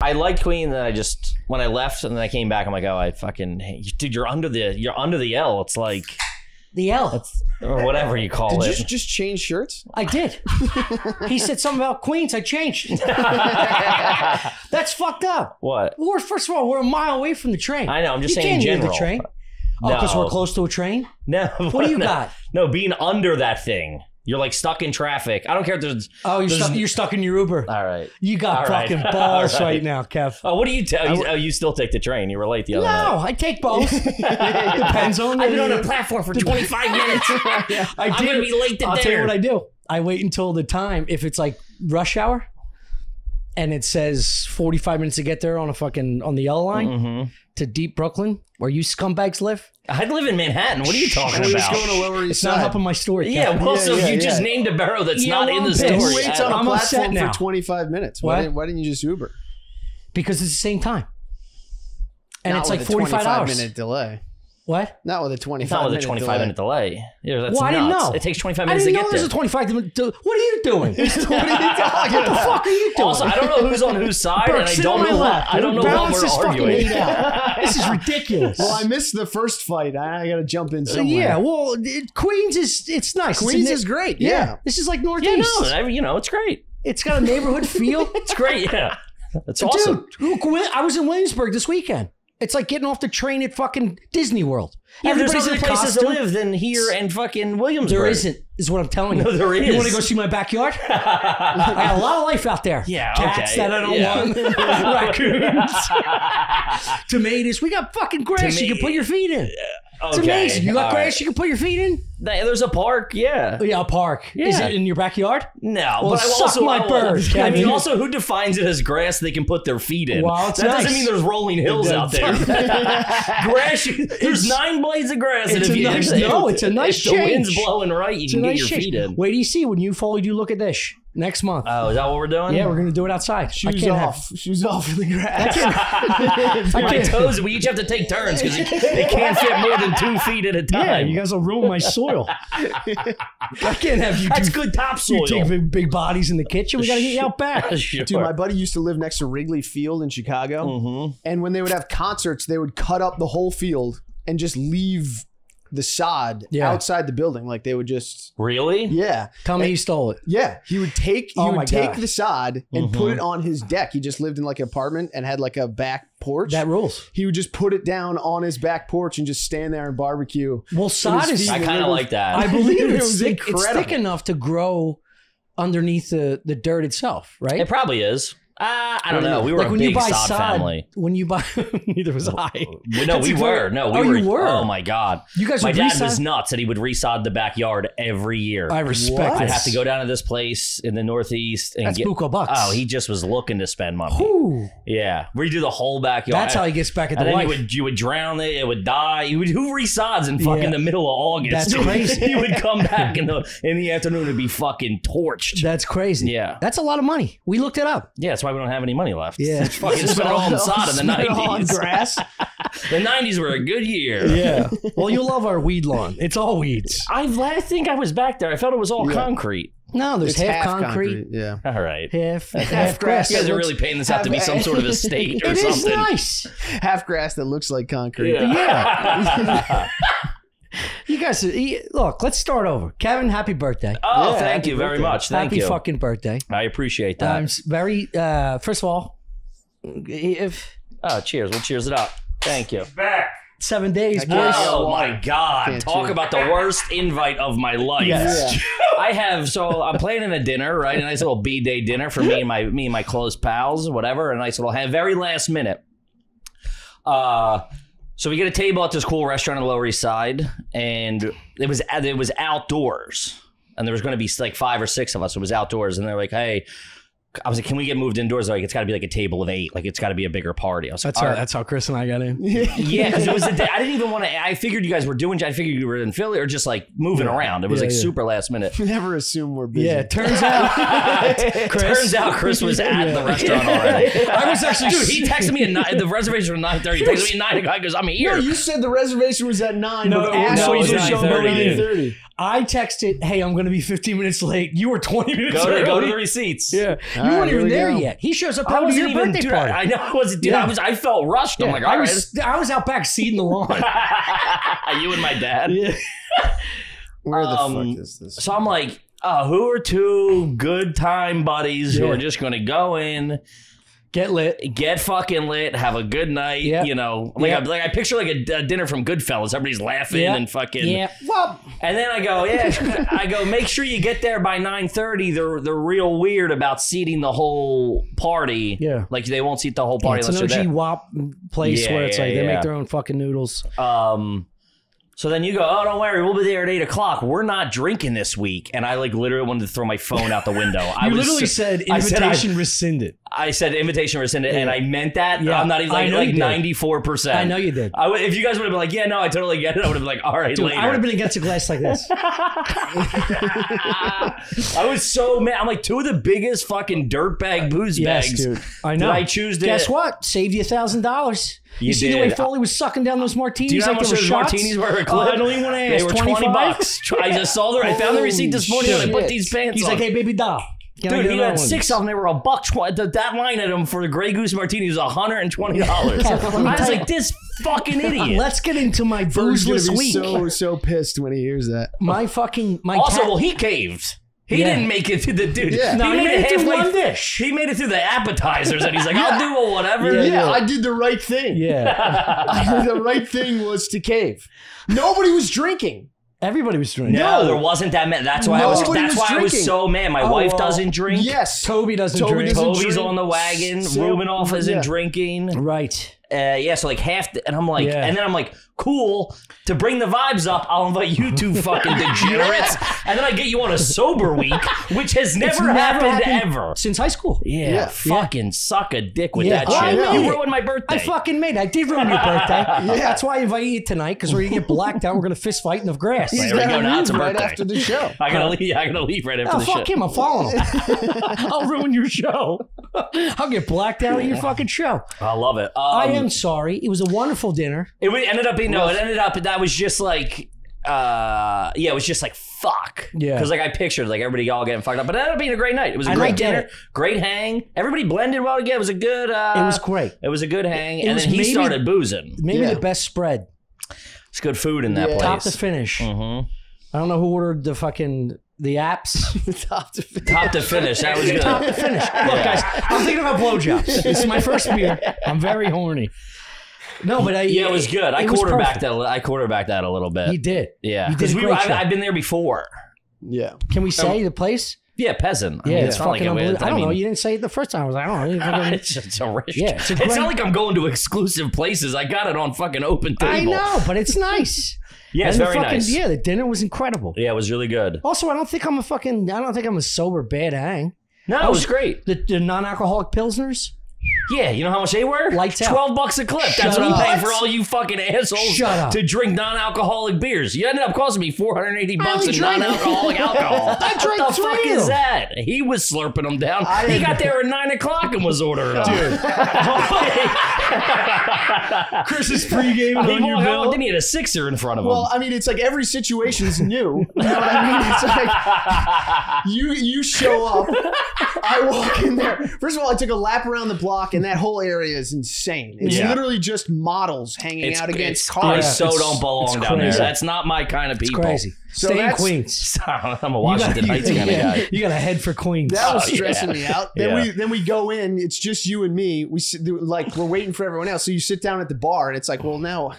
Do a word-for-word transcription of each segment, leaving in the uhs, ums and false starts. I liked Queen, and then I just, when I left and then I came back, I'm like, oh, I fucking, hey, dude, you're under the, you're under the L. It's like. The L. It's, or whatever you call did it. Did you just change shirts? I did. He said something about Queens, I changed. That's fucked up. What? We're, first of all, we're a mile away from the train. I know, I'm just you saying in general. You can't near the train. No. Oh, because we're close to a train? No. What do you no. got? No, being under that thing. You're like stuck in traffic. I don't care if there's... Oh, you're, there's, stuck, you're stuck in your Uber. All right. You got all fucking right. balls right. right now, Kev. Oh, what do you tell? You, oh, you still take the train. You were late the other no, night. No, I take both. Depends on... I've been on a platform for twenty-five minutes. Yeah, I I'm going to be late to I'll dinner. I'll tell you what I do. I wait until the time. If it's like rush hour and it says forty-five minutes to get there on a fucking... on the yellow line mm-hmm. to deep Brooklyn, where you scumbags live. I live in Manhattan. What are you talking We're about? Just going to Lower East Side. It's not helping my story. Yeah, Kevin. well, yeah, so yeah, you yeah. just named a borough that's yeah, not well, in the story. Who waits on a I'm platform for twenty-five minutes? Why didn't, why didn't you just Uber? Because it's the same time. And not it's like forty-five hours. twenty-five minute delay. What? Not with a twenty-five minute delay. Not with a twenty-five minute delay. Yeah, that's well, I didn't know. It takes twenty-five minutes to get there. I didn't know there's a twenty-five minute delay. What are you doing? What the fuck are you doing? Also, I don't know who's on whose side, Burke, and I don't know what, I don't know what we're arguing. This is ridiculous. Well, I missed the first fight. I, I got to jump in somewhere. Yeah, well, it, Queens is, it's nice. Queens it's is great. Yeah. yeah. This is like Northeast. Yeah, no, I mean, you know, it's great. It's got a neighborhood feel. It's great, yeah. That's Dude, awesome. Dude, I was in Williamsburg this weekend. It's like getting off the train at fucking Disney World. Yeah, Everybody's there's other places to live than here and fucking Williamsburg. There isn't, is what I'm telling you. No, there is. You want to go see my backyard? I got a lot of life out there. Yeah, Cats okay. that I don't yeah. want. Raccoons. Tomatoes. We got fucking grass Toma you can put your feet in. Yeah. Okay. It's amazing. You got All grass right. you can put your feet in? There's a park, yeah. Yeah, a park. Yeah. Is it in your backyard? No. Well, but I suck also, my bird. I mean, also, who defines it as grass they can put their feet in? Well, that nice. doesn't mean there's rolling hills out there. grass, there's it's, nine blades of grass. It's and a nice, you, no, it's a nice change. If the wind's blowing right, you it's can nice get your change. feet in. Wait do you see when you follow you look at this next month. Oh, is that what we're doing? Yeah, we're going to do it outside. Shoes off. Have, Shoes off in the grass. My toes, we each have to take turns because they can't fit more than two feet at a time. Yeah, you guys will ruin my soul. I can't have you. That's do, good topsoil. You take big, big bodies in the kitchen. We gotta get you out back. Sure. Dude, my buddy used to live next to Wrigley Field in Chicago, mm-hmm. and when they would have concerts, they would cut up the whole field and just leave the sod yeah. outside the building. Like they would just really, yeah. Tell me he stole it. Yeah, he would take. He oh would take God. the sod and mm-hmm. put it on his deck. He just lived in like an apartment and had like a back porch. That rules. He would just put it down on his back porch and just stand there and barbecue. Well, sod is. I kind of like that. I believe it was thick, it's thick enough to grow underneath the the dirt itself, right? It probably is. Uh, I don't know. We were like a when big you buy sod, sod family. When you buy, neither was I. No, we were. No, we oh, were. You were. Oh my god! You guys. My dad resod? was nuts, and he would resod the backyard every year. I respect. What? I'd have to go down to this place in the Northeast and that's get buco bucks. Oh, he just was looking to spend money. Whew. Yeah, we do the whole backyard. That's how he gets back at and the life. You would, you would drown it. It would die. You would, who resods in fucking yeah. the middle of August? That's crazy. He would come back in the in the afternoon and be fucking torched. That's crazy. Yeah, that's a lot of money. We looked it up. Yeah. That's why we don't have any money left. Yeah, fucking spent it all on sod in the nineties. Grass. The nineties were a good year. Yeah. Well, you love our weed lawn. It's all weeds. I've, I think I was back there. I felt it was all yeah. concrete. No, there's half, half concrete. concrete. Yeah. All right. Half, half, half grass. You guys are really painting this out to be some sort of estate or it something. It is nice. Half grass that looks like concrete. Yeah. yeah. You guys, look, let's start over. Kevin, happy birthday. Oh, yeah, thank you very birthday. much. Thank happy you. Happy fucking birthday. I appreciate that. I'm very, uh, first of all, if... Oh, cheers. We'll cheers it up. Thank you. Back. Seven days, boys. Oh, my God. Can't Talk cheer. about the worst invite of my life. Yes. Yeah. I have, so I'm planning a dinner, right? A nice little B-day dinner for me and my me and my close pals, whatever. A nice little, very last minute. Uh... So we get a table at this cool restaurant on the Lower East Side, and it was it was outdoors, and there was going to be like five or six of us. It was outdoors, and they're like, "Hey," I was like, "Can we get moved indoors?" They're like, "It's got to be like a table of eight. Like it's got to be a bigger party." I was like, "That's how, right. that's how Chris and I got in." Yeah, because it was. A day, I didn't even want to. I figured you guys were doing. I figured you were in Philly or just like moving yeah. around. It was yeah, like yeah. super last minute. Never assume we're busy. Yeah, turns out. Chris. Turns out Chris was at yeah. the restaurant already. I was actually. Dude, he texted me at nine. The reservation was nine thirty. He texted me at nine. He goes, "I'm here." No, you said the reservation was at nine. No, but no, it was nine thirty. I texted, hey, I'm going to be fifteen minutes late. You were twenty minutes go to, early. Go to the receipts. Yeah. You all weren't right, even there go. yet. He shows up. I was your birthday dude, party. I know. I was, dude, yeah. I, was, I felt rushed. Yeah. I'm like, all I right. Was, I was out back seeding the lawn. You and my dad. Yeah. Where the um, fuck is this? So I'm like, oh, who are two good time buddies yeah. who are just going to go in, get lit, get fucking lit, have a good night. Yep. You know, like, yep. I, like I picture like a, a dinner from Goodfellas. Everybody's laughing yep. and fucking. Yeah. Well, and then I go, yeah, I go, make sure you get there by nine thirty. They're, they're real weird about seating the whole party. Yeah. Like they won't seat the whole party. Yeah, it's an O G W A P place yeah, where it's yeah, like yeah. they make their own fucking noodles. Um. So then you go, oh, don't worry, we'll be there at eight o'clock. We're not drinking this week. And I like literally wanted to throw my phone out the window. you I was, literally said invitation rescinded. I said invitation rescinded, yeah. and I meant that. Yeah. I'm not even like, like ninety-four percent. I know you did. I would, if you guys would have been like, yeah, no, I totally get it, I would have been like, all right, dude, later. I would have been against a glass like this. I was so mad. I'm like, two of the biggest fucking dirtbag booze yes, bags. Dude. I know. I choose to. Guess what? Save you a thousand dollars. You, you see the way Foley was sucking down those martinis? Do you know like how much those shots? martinis were? Uh, I don't even want to ask. They were twenty bucks. I just saw them. I found the receipt this morning and I put these pants He's on. He's like, hey, baby doll. Dude, he had six of them. They were a buck. That line item for the Grey Goose martini was one hundred twenty dollars. I was like, this fucking idiot. Let's get into my boozeless week. So, so pissed when he hears that. My fucking... My also, well, he caved. He yeah. didn't make it to the dude. Yeah. No, he, he made, made it through one dish. He made it through the appetizers, and he's like, yeah. "I'll do a whatever." Yeah, yeah, yeah, I did the right thing. Yeah, I did the right thing was to cave. Nobody was drinking. Everybody was drinking. No, no there wasn't that many. That's why Nobody I was. That's was why drinking. I was so mad. My oh, wife doesn't drink. Yes, Toby doesn't Toby drink. Doesn't Toby's drink. on the wagon. So, Rubinoff isn't yeah. drinking. Right. Uh, yeah, so like half, the, and I'm like, yeah. and then I'm like, cool, to bring the vibes up, I'll invite you two fucking degenerates, yeah. and then I get you on a sober week, which has never, never happened, happened ever. Since high school. Yeah, yeah. fucking yeah. suck a dick with yeah. that oh, shit. I you ruined my birthday. I fucking made it. I did ruin your birthday. yeah. That's why I invited you tonight, because we're going to get blacked out, we're going to fist fight in the grass. He's right, go now, it's right birthday. after the show. I gotta leave, I gotta leave right after oh, the show. Fuck him, I'm following him. I'll ruin your show. I'll get blacked out yeah. at your fucking show. I love it. Um, I am sorry. It was a wonderful dinner. It ended up being, no, it ended up, that was just like, uh, yeah, it was just like, fuck. Yeah. Because like I pictured like everybody all getting fucked up, but it ended up being a great night. It was a I great dinner, it. great hang. Everybody blended well together. It was a good, uh, it was great. It was a good hang. It and then he maybe, started boozing. Maybe yeah. the best spread. It's good food in that yeah. place. Top to finish. Mm-hmm. I don't know who ordered the fucking... The apps, top to finish. Top to finish. That was good. Top to finish. Look, yeah. guys, I'm thinking about blowjobs. This is my first beer. I'm very horny. No, but I, yeah, it was good. It I quarterbacked that. I quarterbacked that a little bit. You did. Yeah, because we. Were, I, I've been there before. Yeah. Can we say um, the place? Yeah, Peasant. Yeah, I mean, it's, it's fucking like unbelievable. I, I don't mean, know. You didn't say it the first time. I was like, I don't know. It's, it's a rich. Yeah, it's, a it's not like I'm going to exclusive places. I got it on fucking Open Table. I know, but it's nice. Yeah, it's very fucking, nice. Yeah, the dinner was incredible. Yeah, it was really good. Also, I don't think I'm a fucking, I don't think I'm a sober bad hang. No, was, it was great. The, the non-alcoholic Pilsners? Yeah, you know how much they were? Lights out. twelve bucks a clip. Shut That's what up. I'm paying for all you fucking assholes to drink non-alcoholic beers. You ended up costing me four hundred eighty bucks in non-alcoholic alcohol. I drank what the fuck is them. that? He was slurping them down. I he got know. there at nine o'clock and was ordering them. Dude. Chris is pre-gaming on your bill. Didn't he had a sixer in front of him? Well, I mean, it's like every situation is new. You know what I mean? It's like, you, you show up. I walk in there. First of all, I took a lap around the block, and that whole area is insane. It's yeah. literally just models hanging it's, out against it's, cars. I so it's, don't belong down there. That's not my kind of people. It's crazy. So Stay in Queens. I'm a Washington Heights kind of guy. You got to head for Queens. That was stressing yeah. me out. Then yeah. we then we go in. It's just you and me. We like we're waiting for everyone else. So you sit down at the bar, and it's like, well, now.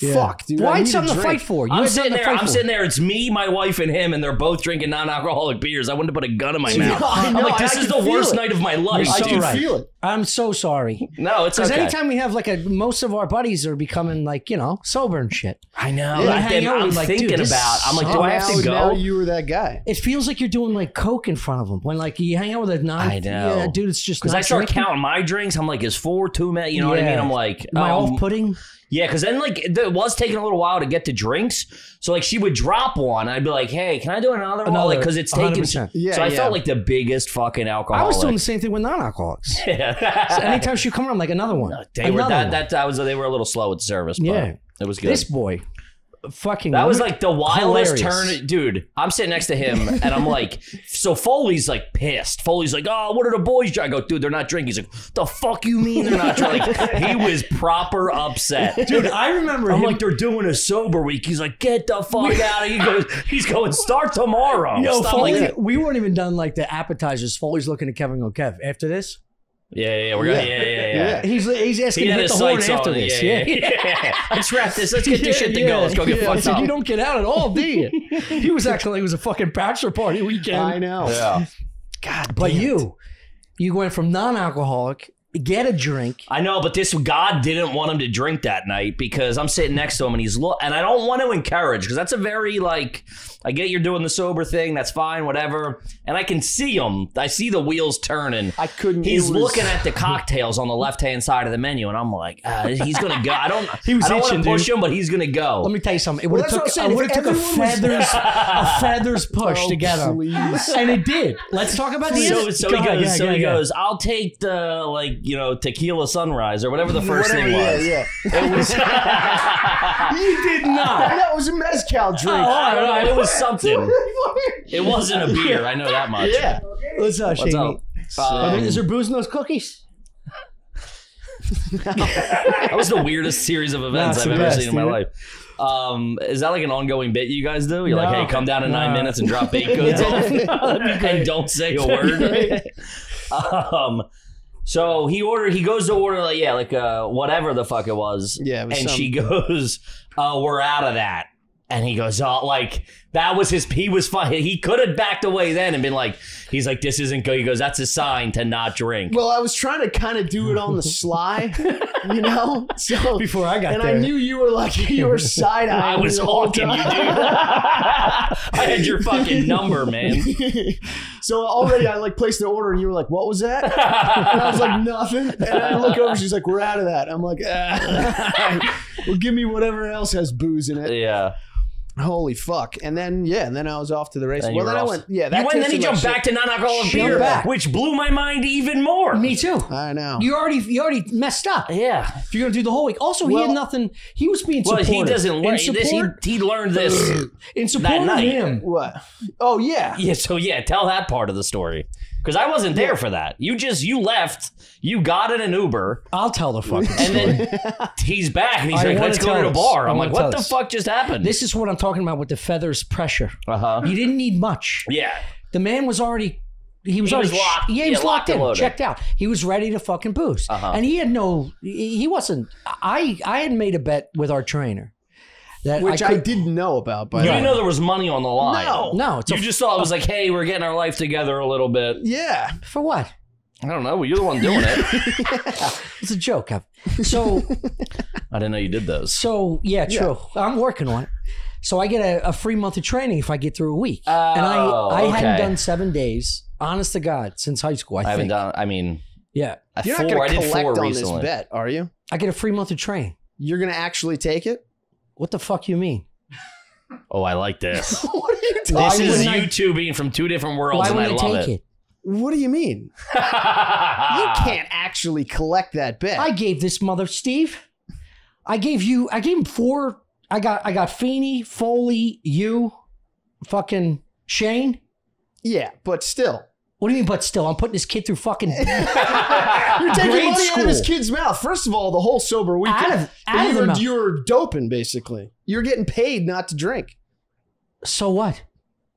Yeah. Fuck, dude. Why something to fight for? You I'm sitting there. I'm for. sitting there. It's me, my wife, and him, and they're both drinking non-alcoholic beers. I wouldn't have put a gun in my mouth. No, I know, I'm like, this I is the worst it. night of my life. I can right. feel it. I'm so sorry. No, it's because okay. anytime we have like a, most of our buddies are becoming like you know sober and shit. I know. Yeah, I think, I'm like, thinking dude, about. I'm like, do I have to go? Now you were that guy. It feels like you're doing like coke in front of them when like you hang out with a non. I know, yeah, dude. It's just because I start counting my drinks. I'm like, is four too many? You know what I mean? I'm like, am I off-putting? Yeah, because then like it was taking a little while to get to drinks. So like she would drop one. I'd be like, hey, can I do another, another one? Like, because it's taking. Yeah, so I yeah. felt like the biggest fucking alcoholic. I was doing the same thing with non-alcoholics. Yeah. So anytime she would come around, I'm like another one. No, they another were that, one. that that was they were a little slow with service, but yeah. it was good. This boy. fucking That was like the wildest hilarious. turn. Dude, I'm sitting next to him and I'm like, so Foley's like pissed. Foley's like, oh, what are the boys drinking? I go, dude, they're not drinking. He's like, the fuck you mean they're not drinking? He was proper upset. Dude, I remember I'm him. like, they're doing a sober week. He's like, get the fuck out of here. He goes, he's going, start tomorrow. Yo, Foley, like we weren't even done like the appetizers. Foley's looking at Kevin, go, Kev, after this? Yeah, yeah, we're yeah. Gonna, yeah, yeah, yeah, yeah. He's he's asking he to hit the horn after on. this. Yeah, yeah. yeah. Let's wrap this. Let's get yeah, this shit to yeah, go. Let's go get yeah. fucked I said, up. You don't get out at all, do you? He was acting like it was a fucking bachelor party weekend. I know. Yeah. God, but you, you went from non-alcoholic. Get a drink. I know, but this God didn't want him to drink that night because I'm sitting next to him and he's look, and I don't want to encourage because that's a very like, I get you're doing the sober thing, that's fine, whatever. And I can see him. I see the wheels turning. I couldn't. He's looking at the cocktails on the left hand side of the menu, and I'm like, uh, he's gonna go. I don't. He was I don't itching, want to push dude. him, but he's gonna go. Let me tell you something. It would well, have took. I would have took a feathers, a feathers push oh, to get him, please. And it did. Let's talk about this. So, so go he goes. Yeah, so yeah, he yeah. goes. I'll take the like. You know, tequila sunrise or whatever the first whatever, thing was. Yeah, yeah. It was you did not. That was a mezcal drink. Oh, I don't know. It was something. It wasn't a beer. I know that much. Yeah. What's up, What's up? Um, Is there booze in those cookies? That was the weirdest series of events I've ever best, seen in my dude. life. Um, is that like an ongoing bit you guys do? You're no, like, hey, come down in no. nine minutes and drop baked goods off and don't say a word. um. So he ordered, he goes to order, like, yeah, like uh, whatever the fuck it was. Yeah. It was and some... she goes, uh, we're out of that. And he goes, oh, like, that was his, he was fine. He could have backed away then and been like, he's like, this isn't good. He goes, that's a sign to not drink. Well, I was trying to kind of do it on the sly, you know? So before I got and there. And I knew you were like, you were side-eyeing. I was honking you, dude. I had your fucking number, man. So already I like placed the order and you were like, what was that? And I was like, nothing. And I look over, she's like, we're out of that. I'm like, ah. Well, give me whatever else has booze in it. Yeah. Holy fuck. And then, yeah, and then I was off to the races. Well, then I went, yeah. That you went, then he jumped back to non-alcoholic beer, back. which blew my mind even more. Me too. I know. You already you already messed up. Yeah. If you're going to do the whole week. Also, well, he had nothing. He was being supportive. Well, he doesn't learn this. He, he learned this in support of him. What? Oh, yeah. Yeah, so yeah, tell that part of the story. Because I wasn't there yeah. for that. You just, you left, you got in an Uber. I'll tell the fucking story. And then he's back and he's I like, let's go to a bar. I'm like, what the us. fuck just happened? This is what I'm talking about with the feathers pressure. Uh-huh. You didn't need much. Yeah. The man was already, he was he already, was locked, yeah, he was locked, locked in, checked out. He was ready to fucking boost. Uh-huh. And he had no, he wasn't, I, I had made a bet with our trainer. That Which I, I didn't know about, by the way. You didn't know there was money on the line. No, no. It's you a, just thought it was like, hey, we're getting our life together a little bit. Yeah. For what? I don't know. Well, you're the one doing it. Yeah. It's a joke. So. I didn't know you did those. So, yeah, true. Yeah. I'm working on it. So I get a, a free month of training if I get through a week. Oh, and I, I okay. hadn't done seven days, honest to God, since high school, I, I think. haven't done, I mean. Yeah. You're four, not going to collect on recently. this bet, are you? I get a free month of training. You're going to actually take it? What the fuck you mean? Oh, I like this. What are you talking about? This is you two being from two different worlds, and I love it. it. What do you mean? You can't actually collect that bet. I gave this mother, Steve. I gave you. I gave him four. I got. I got Feeney, Foley, you, fucking Shane. Yeah, but still. What do you mean, but still? I'm putting this kid through fucking You're taking money school. out of this kid's mouth. First of all, the whole sober weekend. Out of, out you're, of you're doping, basically. You're getting paid not to drink. So what?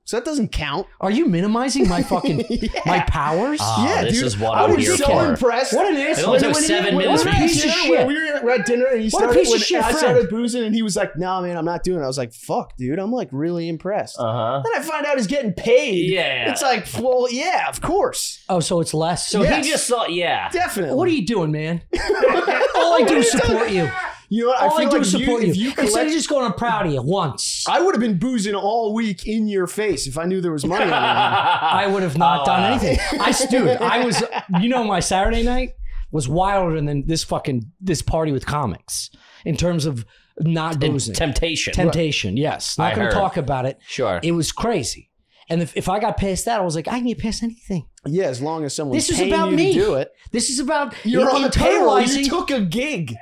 So that doesn't count. Are you minimizing my fucking, yeah. my powers? Uh, yeah, this dude. Is what I was so care. impressed. What an ass. It only took seven he, minutes. What a piece of shit. We were at dinner and he started, what a piece of shit, I started boozing and he was like, no, nah, man, I'm not doing it. I was like, fuck, dude. I'm like really impressed. Uh-huh. Then I find out he's getting paid. Yeah. It's like, well, yeah, of course. Oh, so it's less. So yes. he just thought, yeah. Definitely. What are you doing, man? All I do is support you. You know what? All I, feel I do like is support you. you. you Instead of just going, I'm proud of you once. I would have been boozing all week in your face if I knew there was money on your hand. I would have not oh, done wow. anything. I stood. I was, you know, my Saturday night was wilder than this fucking, this party with comics in terms of not boozing. And temptation. Temptation, right. yes. Not going to talk about it. Sure. It was crazy. And if, if I got past that, I was like, I can get past anything. Yeah, as long as someone paying you me. to do it. This is about me. This is about, you're on the payroll. You took a gig.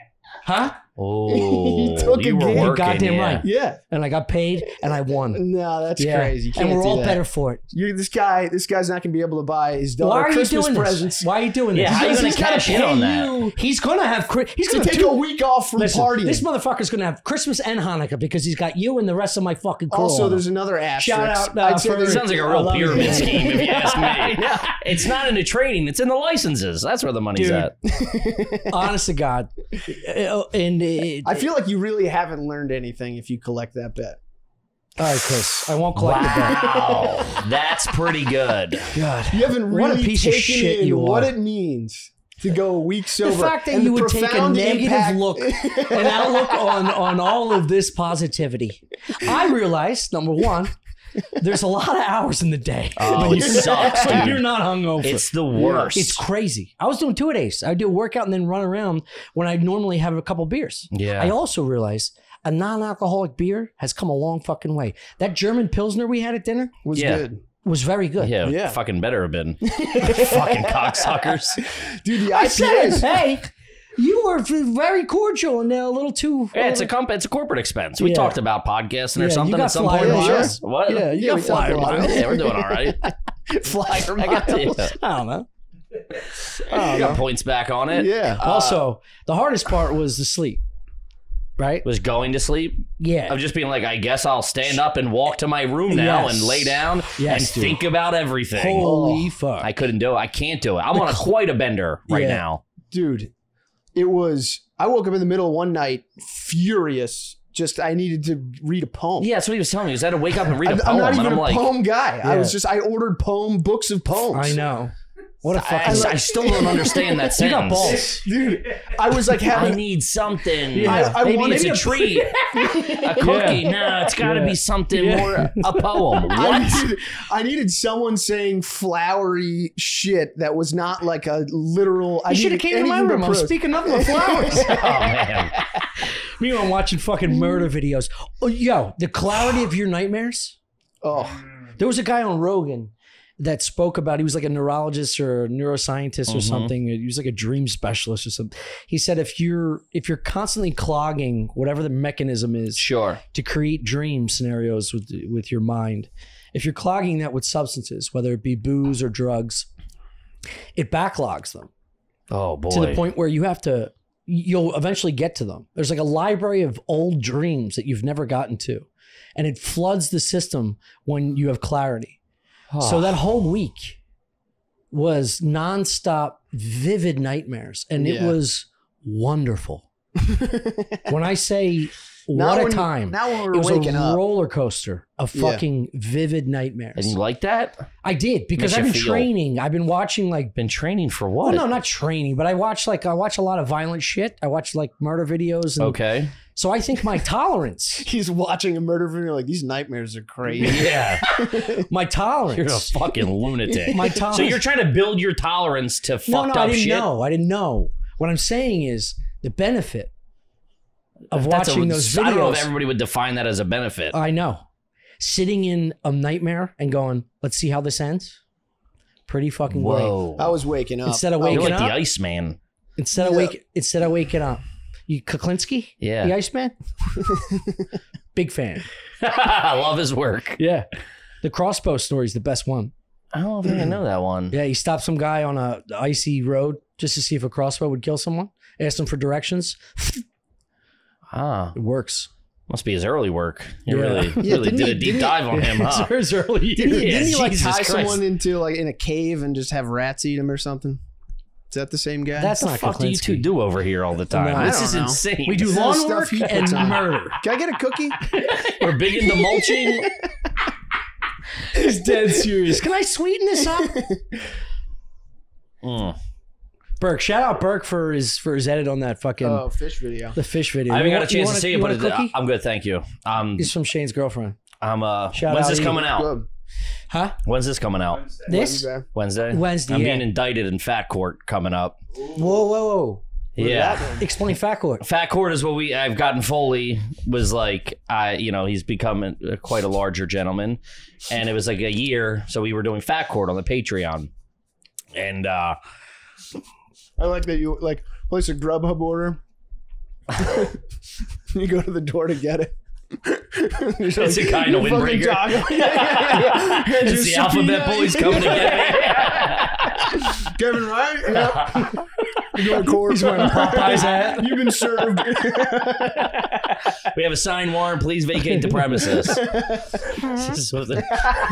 Huh? Oh, took you were game. working, goddamn yeah. right. Yeah, and I got paid, and I won. No, that's yeah. crazy. You can't and we're do all that. better for it. You're, this guy, this guy's not gonna be able to buy his daughter Christmas presents. Why are you doing this? Why are you doing this? Yeah, he's, he's gonna shit on that. You. He's gonna have. He's gonna, gonna take two, a week off from listen, partying. This motherfucker's gonna have Christmas and Hanukkah because he's got you and the rest of my fucking crew. Also, there's another asterisk. Shout out. Uh, for, it sounds like a real pyramid scheme, if you ask me. It's not in the training; it's in the licenses. That's where the money's at. Honest to God, and. It, I feel like you really haven't learned anything if you collect that bet. All right, Chris. I won't collect wow. the bet. That's pretty good. God, you haven't really what a piece taken of shit in you what are. it means to go a week sober. The fact that you would take a negative impact. look, an outlook on, on all of this positivity. I realized, number one, there's a lot of hours in the day. Oh, it sucks, dude. You're not hungover. It's the worst. It's crazy. I was doing two-a-days. I do a workout and then run around when I normally have a couple beers. Yeah. I also realized a non-alcoholic beer has come a long fucking way. That German Pilsner we had at dinner was yeah. good. Was very good. Yeah, yeah. Fucking better have been. Fucking cocksuckers. Dude, the I P As. Hey. You were very cordial and now a little too. Yeah, it's a comp. It's a corporate expense. We yeah. talked about podcasting or yeah, something at some point. Yeah, what? Yeah, you, you got, got flyer miles. Yeah, we're doing all right. Flyer miles. I, I don't know. I you know. got points back on it. Yeah. Uh, also, the hardest part was the sleep. Right? Was going to sleep. Yeah. Of just being like, I guess I'll stand up and walk to my room now yes. and lay down yes, and dude. think about everything. Holy oh, fuck! I couldn't do it. I can't do it. I'm the on a quite a bender right yeah. now, dude. It was, I woke up in the middle of one night, furious. Just, I needed to read a poem. Yeah, that's what he was telling me. Is that to wake up and read a poem? I'm not even I'm a like, poem guy. Yeah. I was just, I ordered poem, books of poems. I know. What a fucking... I, like, I still don't understand that sentence. You got balls. Dude, I was like having... I need something. Yeah. I, I maybe wanted it's a treat. A cookie. Yeah. No, it's got to yeah. be something yeah. more... A poem. What? I needed, I needed someone saying flowery shit that was not like a literal... You should have came to my room. I'm speaking nothing but flowers. Oh, man. Meanwhile, I'm watching fucking murder videos. Oh, yo, the clarity of your nightmares. Oh. There was a guy on Rogan... that spoke about, he was like a neurologist or a neuroscientist mm-hmm. or something. He was like a dream specialist or something. He said, if you're if you're constantly clogging whatever the mechanism is sure. to create dream scenarios with, with your mind, if you're clogging that with substances, whether it be booze or drugs, it backlogs them. Oh boy. To the point where you have to, you'll eventually get to them. There's like a library of old dreams that you've never gotten to. And it floods the system when you have clarity. So that whole week was nonstop, vivid nightmares, and yeah. it was wonderful. When I say what a time, now when we're it was waking a roller coaster of fucking yeah. vivid nightmares. And you like that? I did because I've been feel. training. I've been watching like been training for what? Well, no, not training, but I watch like I watch a lot of violent shit. I watch like murder videos. And, okay. So I think my tolerance. He's watching a murder video like these nightmares are crazy. Yeah. My tolerance. You're a fucking lunatic. My tolerance. So you're trying to build your tolerance to fucked no, no, up I didn't shit? know. I didn't know. What I'm saying is the benefit of That's watching a, those videos. I don't know if everybody would define that as a benefit. I know. Sitting in a nightmare and going, let's see how this ends. Pretty fucking Whoa. Late. I was waking up. Instead of waking you're like up. Like the Iceman. Instead of yeah. wake, instead of waking up. You Kuklinski? Yeah. The Iceman? Big fan. I love his work. Yeah. The crossbow story is the best one. I don't think mm. I know that one. Yeah, he stopped some guy on a icy road just to see if a crossbow would kill someone. Asked him for directions. Ah. It works. Must be his early work. You yeah. really, yeah, really did he, a deep dive on him, huh? His early years. Didn't, yeah, didn't he like Jesus tie Christ. someone into like in a cave and just have rats eat him or something? Is that the same guy? That's the not fuck do you two do over here all the time. No, this is know. insane. We do this lawn work and murder. Can I get a cookie? We're big into mulching. It's dead serious. Can I sweeten this up? mm. Burke, shout out Burke for his for his edit on that fucking oh, fish video. The fish video. I haven't got a chance to see it, but it, I'm good, thank you. Um, He's from Shane's girlfriend. I'm uh. Shout when's this coming out? Club. Huh? When's this coming out? Wednesday. This? Wednesday. Wednesday. I'm yeah. being indicted in fat court coming up. Whoa, whoa, whoa. What yeah. Explain fat court. Fat court is what we, I've gotten Foley was like, I, you know, he's become a, quite a larger gentleman. And it was like a year. So we were doing fat court on the Patreon. And uh, I like that you like place a Grubhub order. You go to the door to get it. It's like, a kind of windbreaker. Yeah, yeah, yeah, yeah. It's the alphabet bullies coming to get it. Kevin Ryan, yeah. You're going he's wearing a Popeye's hat. You've been served. We have a sign warrant. Please vacate the premises. So they,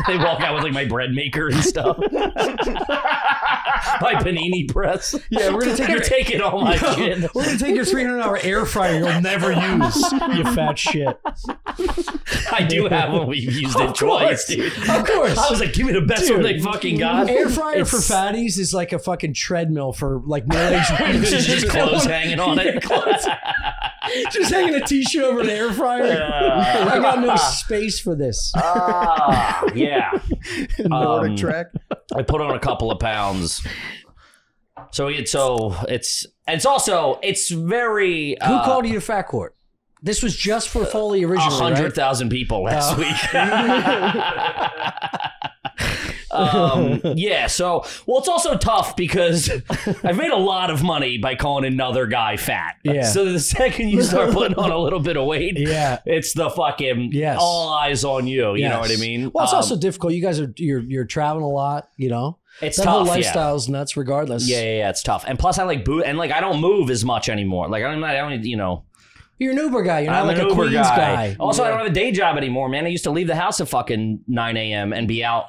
they walk out with like my bread maker and stuff. My panini press. Yeah, we're gonna take you're your, taking all my yo, shit. We're gonna take your three hundred dollar air fryer you'll never use. You fat shit. I do have one. We've used it twice, dude. Of course. I was like, give me the best dude, one they fucking got. Air fryer it's, for fatties is like a fucking treadmill for like middle-aged women. Just, just clothes hanging on it. Clothes. Just hanging a t-shirt over an air fryer. Uh, I got no space for this. Uh, yeah. Nordic um, track. I put on a couple of pounds. So it's so it's it's also it's very. Who uh, called you to Fat Court? This was just for Foley originally. A hundred thousand right? people last oh. week. um, yeah. So well, it's also tough because I've made a lot of money by calling another guy fat. Yeah. So the second you start putting on a little bit of weight, yeah, it's the fucking yes. all eyes on you. You yes. know what I mean? Well, it's um, also difficult. You guys are you're you're traveling a lot. You know. It's that tough. Whole lifestyle's yeah. nuts, regardless. Yeah, yeah, yeah. It's tough. And plus, I like boot and like I don't move as much anymore. Like I'm not. I don't. You know. You're an Uber guy. You're not I'm like an a Uber Queens guy. guy. Also, yeah. I don't have a day job anymore, man. I used to leave the house at fucking nine a m and be out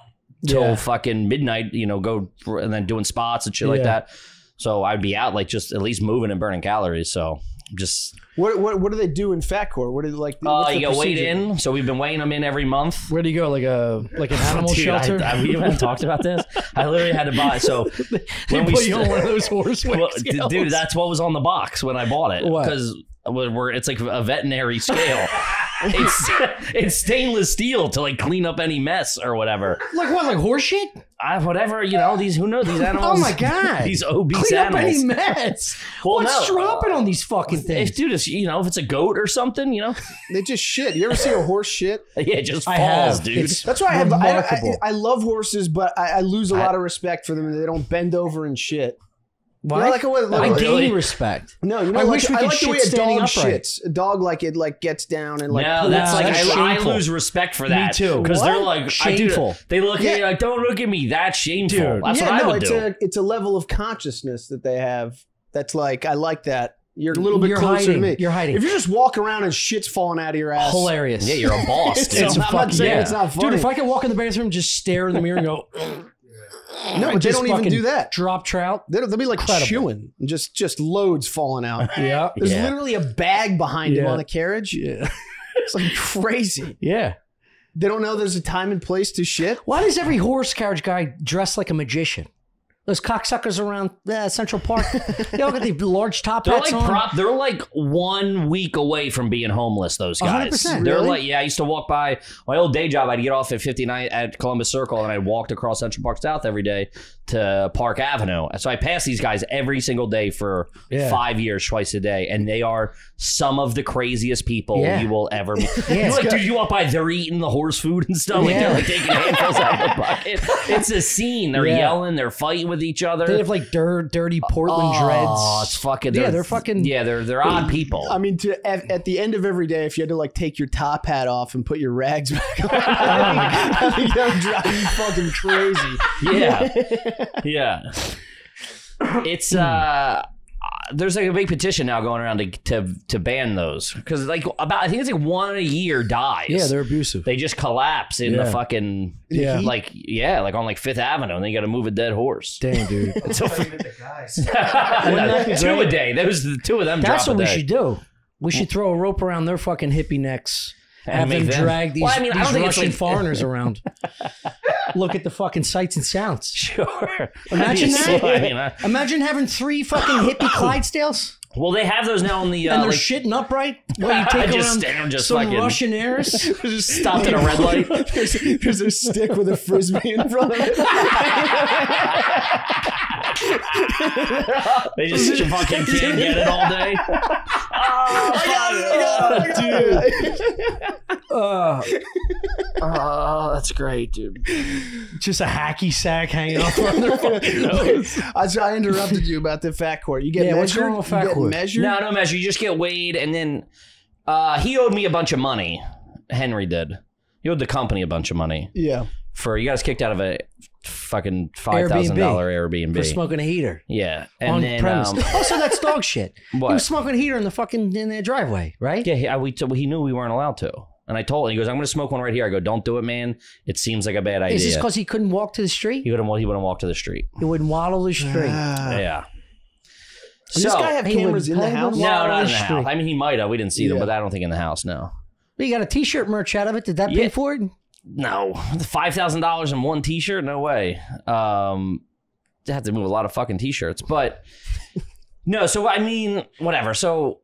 till yeah. fucking midnight, you know, go for, and then doing spots and shit yeah. like that. So I'd be out like just at least moving and burning calories. So just what what what do they do in Fat Court? What do they like? Oh, uh, you got weighed in. So we've been weighing them in every month. Where do you go? Like a like an animal Dude, shelter? I, I, we haven't talked about this. I literally had to buy. So they when put we you on one of those horse well, Dude, that's what was on the box when I bought it. Because We're, it's like a veterinary scale. It's it's stainless steel to like clean up any mess or whatever. Like what? Like horse shit? I, whatever, you know, these, who knows, these animals. Oh my God. These obese clean animals. Clean up any mess. Well, what's no. dropping on these fucking things? If, dude, if, you know, if it's a goat or something, you know. They just shit. You ever see a horse shit? Yeah, it just I falls, have. dude. It's That's why I, have, I, I I love horses, but I, I lose a I, lot of respect for them. They don't bend over and shit. You know, like a, like, I gain really? respect. No, you know, I like, wish we I could like shit the way a dog shits. A dog like it like gets down and like. No, that's no, like that's I, I lose respect for that. Me too. Because they're like shameful. I do, they look yeah. at you like, don't look at me. That's shameful. Dude. That's yeah, what no, I would it's do. A, it's a level of consciousness that they have. That's like I like that. You're a little bit you're closer hiding. to me. You're hiding. If you just walk around and shit's falling out of your ass. Hilarious. Yeah, you're a boss. Dude. It's I'm not saying it's not funny. Dude, if I could walk in the bathroom, just stare in the mirror and go. No, I but they don't even do that. Drop trout. They'll, they'll be like chewing. Just just loads falling out. Yeah. There's yeah. literally a bag behind yeah. him on a carriage. Yeah. It's like crazy. Yeah. They don't know there's a time and place to shit. Why does every horse carriage guy dress like a magician? Those cocksuckers around uh, Central Park. They all got these large top hats like on. Prop, they're like one week away from being homeless, those guys. one hundred percent, they're really? like, yeah, I used to walk by my old day job. I'd get off at fifty-nine at Columbus Circle and I walked across Central Park South every day to Park Avenue. So I passed these guys every single day for yeah. five years, twice a day. And they are some of the craziest people yeah. you will ever meet. Yeah, like, dude, you walk by, they're eating the horse food and stuff. Yeah. Like, they're like taking handfuls out of the bucket. It's a scene. They're yeah. yelling, they're fighting with with each other. They have like dirt, dirty Portland oh, dreads. Oh, it's fucking. They're, yeah, they're fucking. Yeah, they're they're odd people. I mean, to at, at the end of every day, if you had to like take your top hat off and put your rags back on, I think that would drive you fucking crazy. Yeah, yeah. It's uh, there's like a big petition now going around to to, to ban those because like about I think it's like one a year dies. Yeah, they're abusive. They just collapse in yeah. the fucking yeah, like yeah, like on like Fifth Avenue, and then you got to move a dead horse. Damn, dude. So, the guys. Two a day. There was the two of them. That's drop what a day. we should do. We should throw a rope around their fucking hippie necks and have them, them drag these, well, I mean, these I don't Russian think like foreigners around. Look at the fucking sights and sounds. Sure. Imagine that. I mean, I... Imagine having three fucking hippie Clydesdales. Well, they have those now on the. Uh, and they're like... shitting upright. Well, you take just, around just some fucking... Russian heirs. Just stopped at a red light. there's, there's a stick with a frisbee in front of it. They just fucking can't get it all day. Oh, I got it, I got it, I got it. Dude. Uh, oh, that's great, dude. Just a hacky sack hanging off on their fucking nose. I, I interrupted you about the fat court. You get yeah, measured? What's fat you court? Get measured? No, no measure. You just get weighed, and then uh, he owed me a bunch of money. Henry did. He owed the company a bunch of money. Yeah. For you guys kicked out of a fucking five thousand dollar Airbnb for smoking a heater. Yeah, and on then, premise. Um, also, that's dog shit. What? He was smoking a heater in the fucking in their driveway, right? Yeah, he, I, we he knew we weren't allowed to, and I told him. He goes, "I'm going to smoke one right here." I go, "Don't do it, man. It seems like a bad idea." Is this because he couldn't walk to the street? He wouldn't. He wouldn't walk to the street. He wouldn't waddle the street. Ah. Yeah. Does so, this guy have cameras in the house? No, not in the house. I mean, he might have. We didn't see yeah. them, but I don't think in the house. No. But you got a T-shirt merch out of it. Did that yeah. pay for it? No, five thousand dollars in one T-shirt? No way. Um, I had to move a lot of fucking T-shirts. But no, so I mean, whatever. So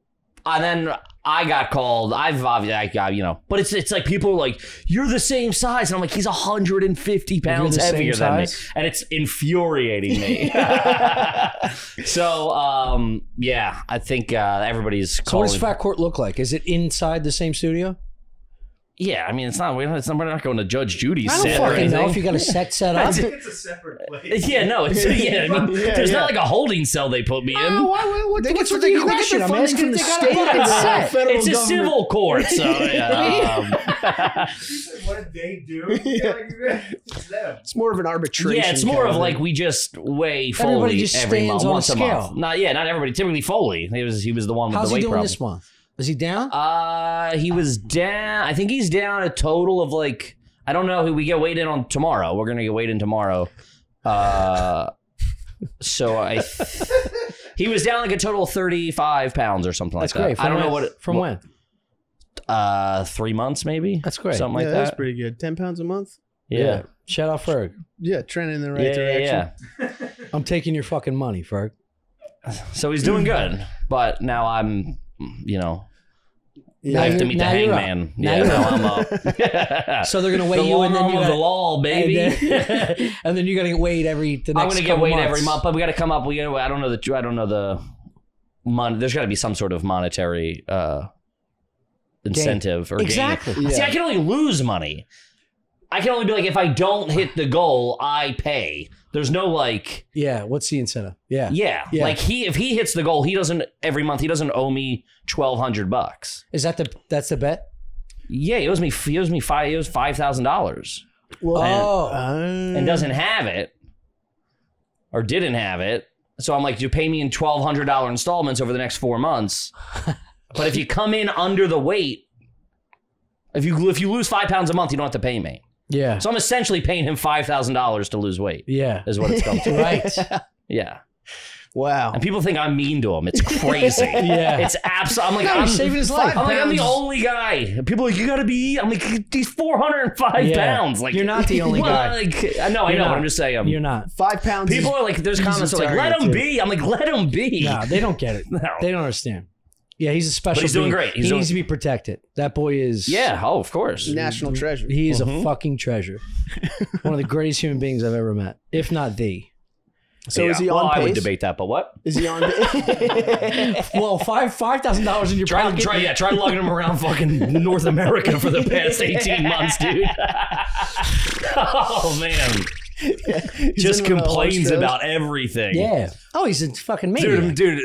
and then I got called. I've obviously, I got, you know, but it's it's like people are like, you're the same size. And I'm like, he's one hundred fifty pounds heavier than me. And it's infuriating me. So, um, yeah, I think uh, everybody's calling. So what does Fat Court look like? Is it inside the same studio? Yeah, I mean, it's not, it's not. We're not going to Judge Judy's set. I don't fucking or anything. Know if you got a set set up. I think it's a separate place. Yeah, no, it's, yeah. I mean, yeah, there's yeah. not like a holding cell they put me in. Oh, why, why, what, they what's the big question? I'm asking the state. It's, it's a civil court, so yeah. Um, what did they do? It's more of an arbitration. Yeah, it's more of like we just weigh Foley everybody just every month, on once a, a month. Not yeah, not everybody. Typically Foley. He was he was the one with How's the weight problem. How's he doing problem. This month? Was he down? Uh, he was down. I think he's down a total of like, I don't know. We get weighed in on tomorrow. We're going to get weighed in tomorrow. Uh, so I, he was down like a total of thirty-five pounds or something that's like great. That. From I don't when, know what. It, from what, when? Uh, three months maybe. That's great. Something yeah, like that. That's pretty good. ten pounds a month. Yeah. yeah. Shout out Ferg. Yeah. Trending in the right yeah, direction. Yeah, yeah. I'm taking your fucking money, Ferg. So he's doing good, but now I'm, you know. Yeah. I have to meet the hangman. Yeah, now I'm up. So they're gonna weigh the you, and then you got the law, baby. And then, and then you're gonna get weighed every. The next I'm gonna get weighed months. Every month, but we got to come up. We gotta, I don't know the. I don't know the. Mon, there's got to be some sort of monetary uh, incentive gain. Or exactly. Gain. Yeah. See, I can only lose money. I can only be like, if I don't hit the goal, I pay. There's no like. Yeah. What's the incentive? Yeah. Yeah. yeah. Like he, if he hits the goal, he doesn't every month. He doesn't owe me twelve hundred bucks. Is that the? That's the bet. Yeah, he owes me. He owes me five. He owes five thousand dollars. Oh. And, um. and doesn't have it, or didn't have it. So I'm like, you pay me in twelve hundred dollar installments over the next four months. But if you come in under the weight, if you if you lose five pounds a month, you don't have to pay me. Yeah. So I'm essentially paying him five thousand dollars to lose weight. Yeah. Is what it's come to. Right. Yeah. Wow. And people think I'm mean to him. It's crazy. Yeah. It's absolutely. I'm like, no, I'm saving his life. I'm like, I'm the only guy. People are like, you got to be. I'm like, he's four hundred five yeah. pounds. Like, you're not the only well, guy. Like, I know, I know, but I'm just saying. Um, you're not. Five pounds. People are like, there's comments like, let him too. Be. I'm like, let him be. No, they don't get it. No. They don't understand. Yeah, he's a special. But he's doing being. Great. He's he doing... needs to be protected. That boy is. Yeah. Oh, of course. National treasure. He is mm-hmm. a fucking treasure. One of the greatest human beings I've ever met, if not the. So yeah. is he on? Well, pace? I would debate that, but what is he on? Well, five five thousand dollars in your try, pocket. Try, yeah, try lugging him around fucking North America for the past eighteen months, dude. Oh man. Yeah, just complains about everything. Yeah. Oh, he's a fucking maniac. Dude,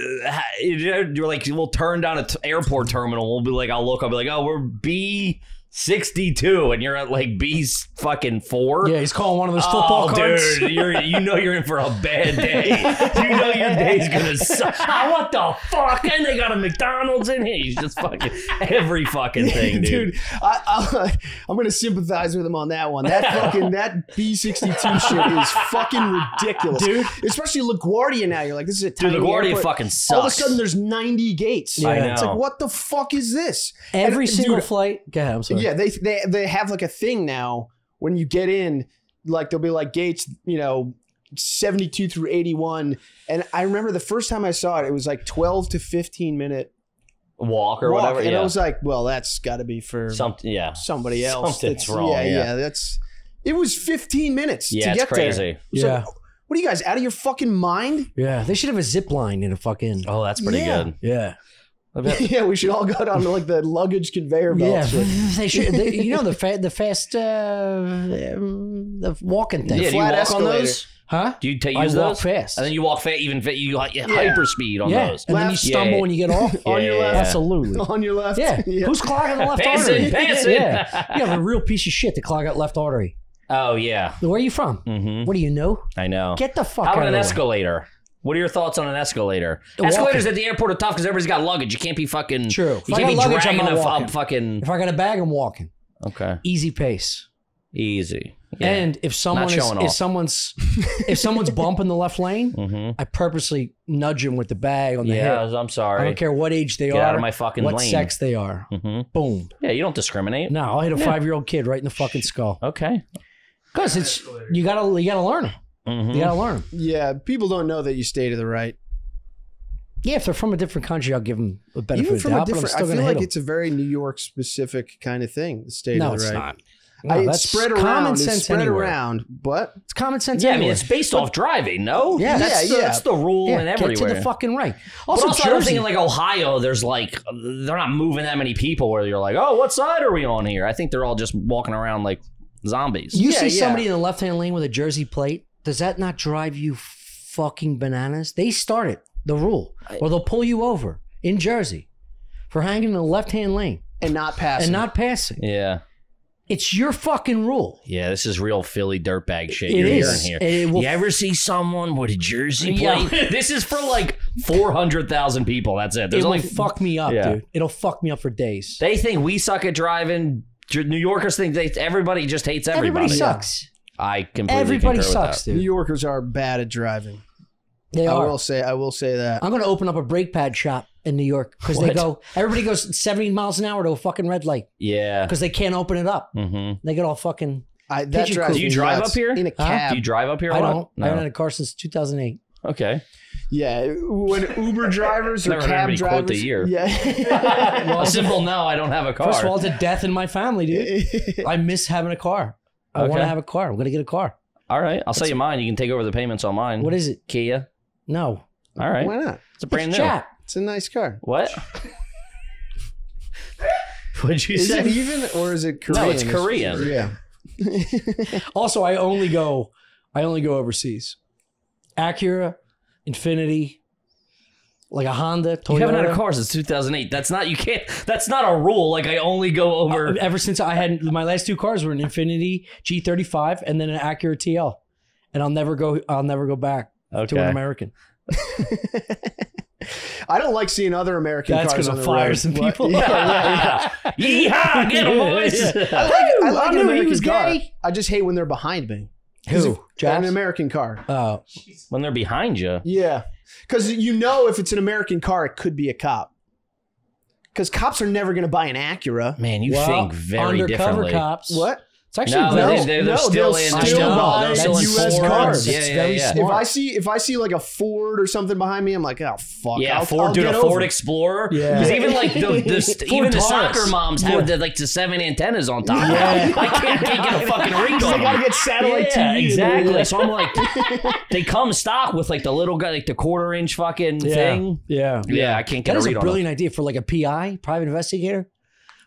dude, you're like, we'll turn down an airport terminal. We'll be like, I'll look. I'll be like, oh, we're B sixty-two, and you're at like B fucking four. Yeah, he's calling one of those football oh, cards. Dude, you're, you know you're in for a bad day. You know your day's gonna suck. Oh, what the fuck? And they got a McDonald's in here. He's just fucking every fucking thing, dude. dude I, I, I'm gonna sympathize with him on that one. That fucking that B sixty-two shit is fucking ridiculous, dude. Especially LaGuardia now. You're like, this is a tiny dude. LaGuardia airport. Fucking sucks. All of a sudden, there's ninety gates. Yeah, I know. It's like, what the fuck is this? Every and, single dude, flight. Go ahead. I'm sorry. Yeah, they, they they have like a thing now when you get in, like they'll be like gates, you know, seventy-two through eighty-one. And I remember the first time I saw it, it was like twelve to fifteen minute walk or walk. Whatever. And yeah. I was like, well, that's got to be for something. Yeah, somebody else. Something's wrong. Yeah, yeah, yeah, that's. It was fifteen minutes. Yeah, to it's get crazy. There. It yeah. Like, what are you guys out of your fucking mind? Yeah, they should have a zip line in a fucking. Oh, that's pretty yeah. good. Yeah. Yeah, we should all go down to like the luggage conveyor belt. Yeah, shit. They should. They, you know the fa the fast uh, the walking thing. Yeah, flat do you walk on those? Huh? Do you take use I walk those? Fast, and then you walk fast, even fast. You like yeah. hyperspeed on yeah. those, and left. Then you stumble yeah. when you get off. Yeah. On your left, absolutely. On your left, yeah. yeah. Who's clogging the left Peasant, artery? Peasant. Yeah, you have a real piece of shit to clog up left artery. Oh yeah. Where are you from? Mm-hmm. What do you know? I know. Get the fuck. How out about of an escalator? Way. What are your thoughts on an escalator? Walking. Escalators at the airport are tough because everybody's got luggage. You can't be fucking. True. If you I can't be luggage, dragging a walking. fucking. If I got a bag, I'm walking. Okay. Easy pace. Easy. Yeah. And if someone is, if someone's if someone's bumping the left lane, mm-hmm. I purposely nudge him with the bag on the yeah, head. I'm sorry. I don't care what age they Get are. Out of my fucking what lane. Sex they are. Mm-hmm. Boom. Yeah, you don't discriminate. No, I'll hit a yeah. five year old kid right in the fucking skull. Okay. Because it's you gotta you gotta learn them. Mm-hmm. You gotta learn. Yeah, people don't know that you stay to the right. Yeah, if they're from a different country, I'll give them a benefit of the doubt. But I'm still I feel like it's a very New York specific kind of thing. The stay no, to the it's right. Not. No, I, it's spread around. Common sense it's spread anywhere. around. But it's common sense. Yeah, anywhere. I mean, it's based but, off driving. No, yeah, that's yeah, the, yeah. That's the rule yeah, and everywhere. Get to the fucking right. Also, also I'm thinking like Ohio. There's like they're not moving that many people where you're like, oh, what side are we on here? I think they're all just walking around like zombies. You yeah, see yeah. somebody in the left-hand lane with a jersey plate. Does that not drive you fucking bananas? They started the rule, or they'll pull you over in Jersey for hanging in the left-hand lane and not passing. And not passing. Yeah, it's your fucking rule. Yeah, this is real Philly dirtbag shit it you're is. hearing here. It will you ever see someone with a jersey plate? Yeah. This is for like four hundred thousand people. That's it. There's It'll only fuck me up, yeah. dude. It'll fuck me up for days. They think we suck at driving. New Yorkers think they everybody just hates everybody. Everybody sucks. I completely Everybody sucks, dude. New Yorkers are bad at driving. They I are. I will say, I will say that. I'm going to open up a brake pad shop in New York because they go, everybody goes seventy miles an hour to a fucking red light. Yeah. Because they can't open it up. Mm-hmm. They get all fucking. I, that drives do you drive nuts. Up here? In a cab. Huh? Do you drive up here? I don't. No. I haven't had a car since two thousand eight. Okay. Yeah, when Uber drivers or cab drivers, quote the year. Yeah. Well, a simple no, I don't have a car. First of all, it's a death in my family, dude. I miss having a car. I okay. want to have a car. I'm going to get a car. All right. I'll That's sell you mine. You can take over the payments on mine. What is it? Kia. No. All right. Why not? It's a brand it's new. Chat. It's a nice car. What? What'd you is say? Is it even or is it Korean? No, it's Korean. Yeah. Also, I only go, I only go overseas. Acura, Infiniti, like a Honda. Toyota. You haven't had a car since two thousand eight. That's not you can't. That's not a rule. Like I only go over. Uh, ever since I had my last two cars were an Infiniti G thirty-five and then an Acura T L, and I'll never go. I'll never go back okay. to an American. I don't like seeing other American That's cars on the fire road. Some people. Yeah, yeah, yeah. Yeehaw! Get them, boys! Yeah. I like, I like I an American car. Gay. I just hate when they're behind me. Who? An American car. Oh, when they're behind you. Yeah, because you know if it's an American car, it could be a cop. Because cops are never going to buy an Acura. Man, you well, think very undercover differently. Cops. What? It's actually no. no. They, they're, they're no still they'll in, still, still buy U S cars. Yeah, yeah, yeah. If I see if I see like a Ford or something behind me, I'm like, oh fuck. Yeah, I'll, Ford, I'll dude, a Ford over. Explorer. Yeah. Because even like the, the even the soccer moms yeah. have the, like the seven antennas on top. Yeah. I can't, can't get a fucking ring on. They gotta get satellite yeah, T V. Exactly. So I'm like, they come stock with like the little guy, like the quarter inch fucking yeah. thing. Yeah. yeah, yeah. I can't get that a read on. That is a brilliant idea for like a P I, private investigator.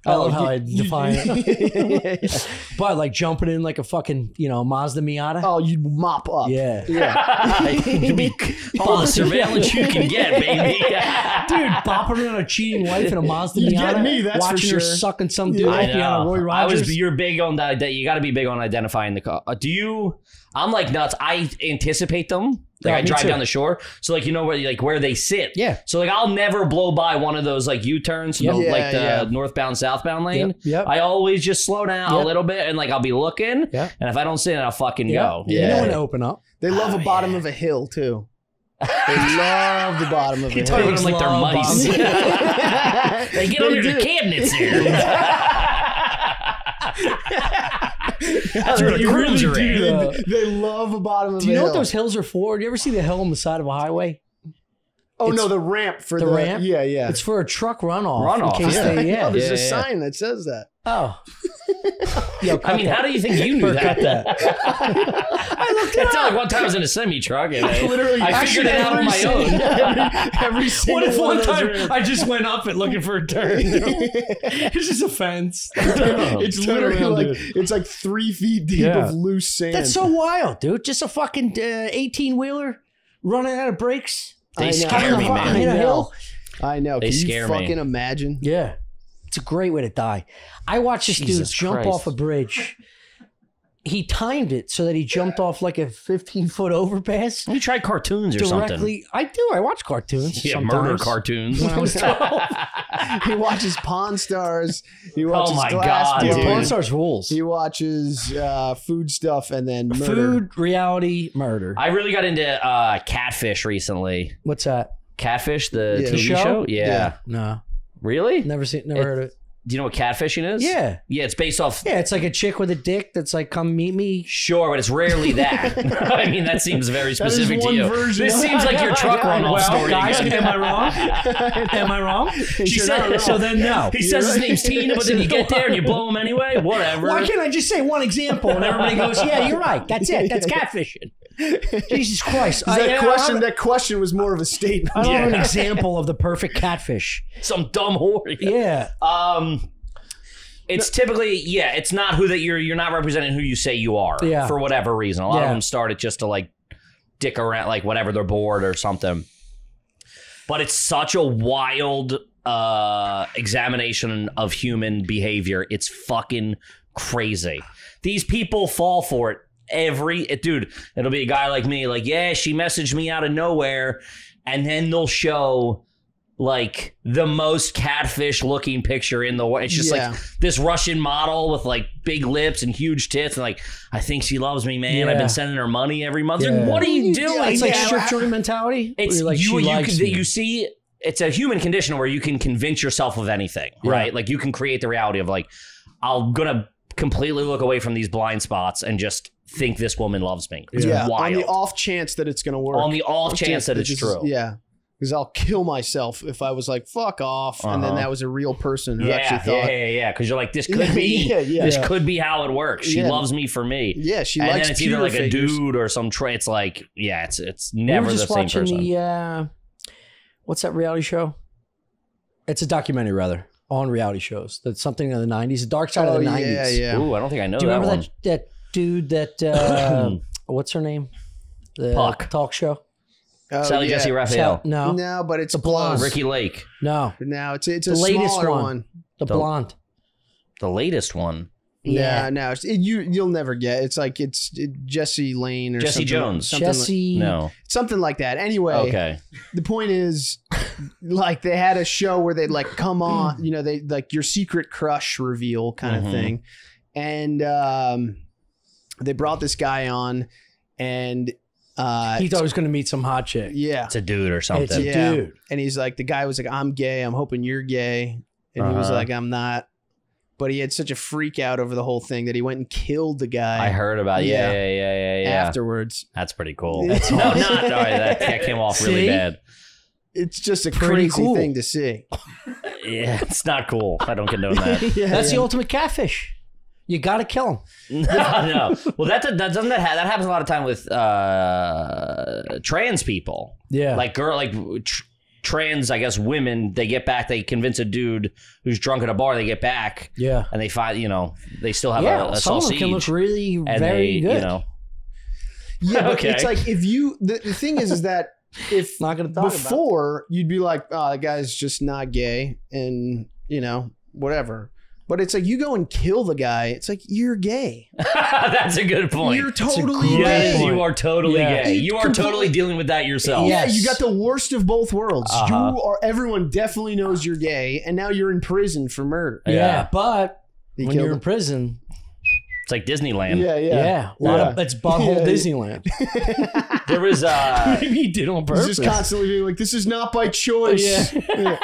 I love oh, how you, I define it. Yeah. But like jumping in like a fucking, you know, Mazda Miata. Oh, you'd mop up. Yeah. yeah. You'd be all the surveillance you can get, baby. Dude, bopping around a cheating wife in a Mazda you Miata. Get me, that's watching for sure. her sucking some dude. I know. Roy Rogers. I was, you're big on that. You got to be big on identifying the car. Do you, I'm like nuts. I anticipate them. Like yeah, I drive too. down the shore, so like you know where like where they sit. Yeah. So like I'll never blow by one of those like U-turns, yep. yeah, like the yeah. northbound southbound lane. Yep. Yep. I always just slow down yep. a little bit and like I'll be looking, yep. and if I don't see it, I'll fucking yep. go. Yeah. You don't want to open up. They love oh, the bottom yeah. of a hill too. They love the bottom of a hill. You talking about like they're mice. They get they under do. the cabinets here. That's where the grooves are at. They, they love the bottom of the hill. Do you know hill. what those hills are for? Do you ever see the hill on the side of a highway? Oh, it's no, the ramp for the, the ramp. Yeah, yeah. It's for a truck runoff. Runoff. In case yeah. They, yeah. No, there's yeah, a yeah. sign that says that. Oh. Yo, I mean, that. How do you think you knew that? that? I looked it up. It's not like one time I was in a semi truck and I, literally, I figured it out on my own. Every, every single what if one, one time I just went up and looking for a turn? It's just a fence. It's, it's literally like, dude. It's like three feet deep yeah. of loose sand. That's so wild, dude. Just a fucking eighteen-wheeler uh, running out of brakes. They I scare know. me, man. I know. I know. They Can scare you fucking me. imagine? Yeah. It's a great way to die. I watched this Jesus dude jump Christ. off a bridge. He timed it so that he jumped off like a fifteen-foot overpass. You tried cartoons or directly. something. I do. I watch cartoons. Yeah, sometimes. Murder cartoons. When I was twelve. He watches Pawn Stars. He watches oh my Glass God, dude. Pawn Stars rules. He watches uh, food stuff and then murder. Food, reality, murder. I really got into uh, Catfish recently. What's that? Catfish, the yeah. T V show? show? Yeah. yeah. No. Really? Never seen, never it, heard of it. Do you know what catfishing is? Yeah. Yeah, it's based off... Yeah, it's like a chick with a dick that's like, come meet me. Sure, but it's rarely that. I mean, that seems very specific to you. Version. This seems like your truck run-off well, story. Guys, am I wrong? Am I wrong? She said, wrong. So then no. He You're says right. his name's Tina, but then you get there and you blow him anyway? Whatever. Why can't I just say one example and everybody goes, yeah, you're right. That's it. That's catfishing. Jesus Christ! That, I, yeah, question, I that question was more of a statement. I don't yeah. have an example of the perfect catfish. Some dumb whore. Yeah. Um, it's no. typically yeah. It's not who that you're. You're not representing who you say you are. Yeah. For whatever reason, a lot yeah. of them started just to like dick around, like whatever they're bored or something. But it's such a wild uh, examination of human behavior. It's fucking crazy. These people fall for it. Every dude, it'll be a guy like me, like, yeah, she messaged me out of nowhere, and then they'll show like the most catfish looking picture in the world. It's just yeah. like this Russian model with like big lips and huge tits, and like, I think she loves me, man. Yeah. I've been sending her money every month. Yeah. Like, what are you doing? Yeah, it's like yeah. strip joint mentality. It's like you, you, can, you see, it's a human condition where you can convince yourself of anything, yeah. right? Like, you can create the reality of like, I'm gonna completely look away from these blind spots and just think this woman loves me. It's yeah. wild. On the off chance that it's going to work. On the off, off chance, chance that, that it's just, true. Yeah. Because I'll kill myself if I was like, fuck off. Uh-huh. And then that was a real person who yeah, actually thought. Yeah, yeah, yeah. Because you're like, this could be, yeah, yeah, this yeah. could be how it works. She yeah. loves me for me. Yeah, she and likes then it's either like figures. a dude or some trait. It's like, yeah, it's it's never we were just the same watching person. The, uh, what's that reality show? It's a documentary, rather. On reality shows. That's something in the nineties. The Dark Side oh, of the nineties. Yeah, yeah. Ooh, I don't think I know that one. Do you remember that, that dude that, uh, what's her name? The Puck. Talk show? Oh, Sally yeah. Jesse Raphael. Sal no. No, but it's a blonde. Ricky Lake. No. No, it's, it's a the latest smaller one. one. The, the blonde. The latest one. Yeah, yeah. no, it, you, you'll never get It's like it's it, Jesse Lane or Jesse something, Jones. Something Jesse. Like, no. Something like that. Anyway, okay. the point is, like, they had a show where they'd like, come on, you know, they like your secret crush reveal kind mm-hmm. of thing. And um, they brought this guy on and Uh, he thought he was going to meet some hot chick. Yeah. It's a dude or something. It's a yeah. dude. And he's like, the guy was like, I'm gay. I'm hoping you're gay. And uh-huh. he was like, I'm not. But he had such a freak out over the whole thing that he went and killed the guy. I heard about it. Yeah, yeah, yeah, yeah, yeah. Afterwards. That's pretty cool. That's no, not. Sorry, that, that came off see? really bad. It's just a pretty crazy cool. thing to see. Yeah, it's not cool. I don't condone that. yeah, That's yeah. the ultimate catfish. You got to kill him. No, no. Well, that, that, doesn't that, ha that happens a lot of time with uh, trans people. Yeah. Like, girl, like... Tr Trans, I guess, women, they get back, they convince a dude who's drunk at a bar, they get back. Yeah. And they find, you know, they still have yeah, a, a sausage. Some of them can look really and very they, good. You know. Yeah, but okay. it's like if you, the, the thing is, is that if not gonna talk before, about you'd be like, oh, the guy's just not gay and, you know, whatever. But it's like you go and kill the guy. It's like you're gay. That's a good point. You're totally gay. Point. You are totally yeah. gay. You are totally dealing with that yourself. Yeah, yes. You got the worst of both worlds. Uh-huh. You are. Everyone definitely knows you're gay, and now you're in prison for murder. Yeah, yeah. But you when you're him. in prison, it's like Disneyland. Yeah, yeah, yeah. A lot yeah. of it's butthole yeah. Disneyland. There was uh, maybe he did on purpose. Just constantly being like, "This is not by choice." Yeah. yeah.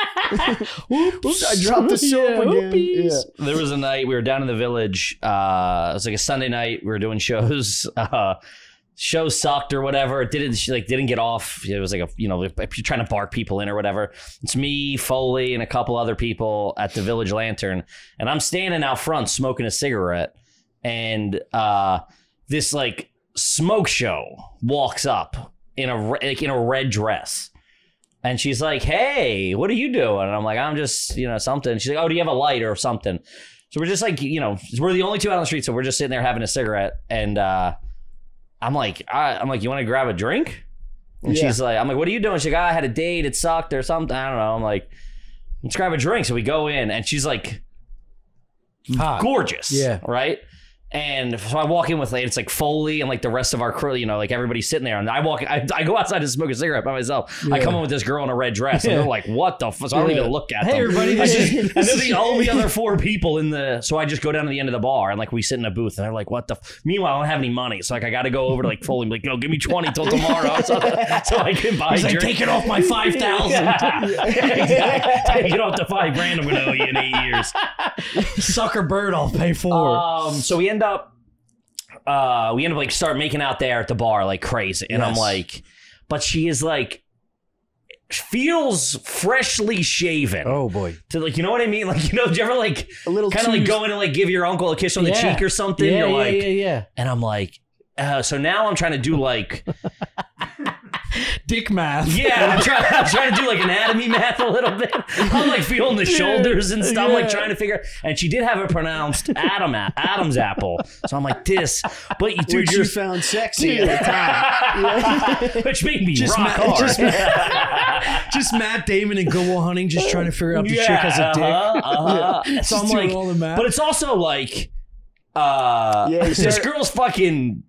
Oops, Oops, I dropped the soap yeah, again. Yeah. There was a night we were down in the village. Uh, it was like a Sunday night. We were doing shows. Uh, show sucked or whatever. It didn't, she like didn't get off. It was like a, you know, if you're trying to bark people in or whatever. It's me, Foley, and a couple other people at the Village Lantern, and I'm standing out front smoking a cigarette, and uh, this like smoke show walks up in a like in a red dress, and she's like, "Hey, what are you doing?" And I'm like, "I'm just, you know, something." She's like, "Oh, do you have a light or something?" So we're just like, you know, we're the only two out on the street, so we're just sitting there having a cigarette, and uh, I'm like, I, I'm like, you want to grab a drink? And yeah. she's like, I'm like, what are you doing? She's like, oh, I had a date, it sucked or something. I don't know. I'm like, let's grab a drink. So we go in, and she's like, hot. Gorgeous, yeah, right. And so I walk in with, like, it's like Foley and like the rest of our crew, you know, like everybody's sitting there. And I walk, I, I go outside to smoke a cigarette by myself. Yeah. I come in with this girl in a red dress, and they're like, "What the fuck?" So I don't yeah. even look at them. Hey, everybody! I just, and they're the only other four people in the. So I just go down to the end of the bar, and like we sit in a booth, and they're like, "What the?" F-? Meanwhile, I don't have any money, so like I got to go over to like Foley and be like, "Yo, give me twenty till tomorrow, so, so I can buy." He's a like, "Take it off my five thousand. Take it off the five grand I'm gonna owe you in eight years. Sucker bird, I'll pay for." Um, so we end up. up uh we end up like start making out there at the bar like crazy, and yes. I'm like, but she is like feels freshly shaven. Oh boy. To like, you know what I mean? Like, you know, do you ever like a little kind of like go in and like give your uncle a kiss on yeah. the cheek or something? Yeah, You're yeah, like yeah, yeah. And I'm like, uh, so now I'm trying to do like dick math. Yeah, I'm trying, I'm trying to do like anatomy math a little bit. I'm like feeling the shoulders and stuff, yeah. like trying to figure. And she did have it pronounced Adam, Adam's apple. So I'm like this, but you, dude, you found sexy at the time, yeah. which made me just rock Matt, hard. Just, just Matt Damon and Good Will Hunting, just trying to figure out if yeah, the chick has a dick. Uh-huh, uh-huh. Yeah. So I'm like, all the math. But it's also like, uh, yeah, this girl's fucking.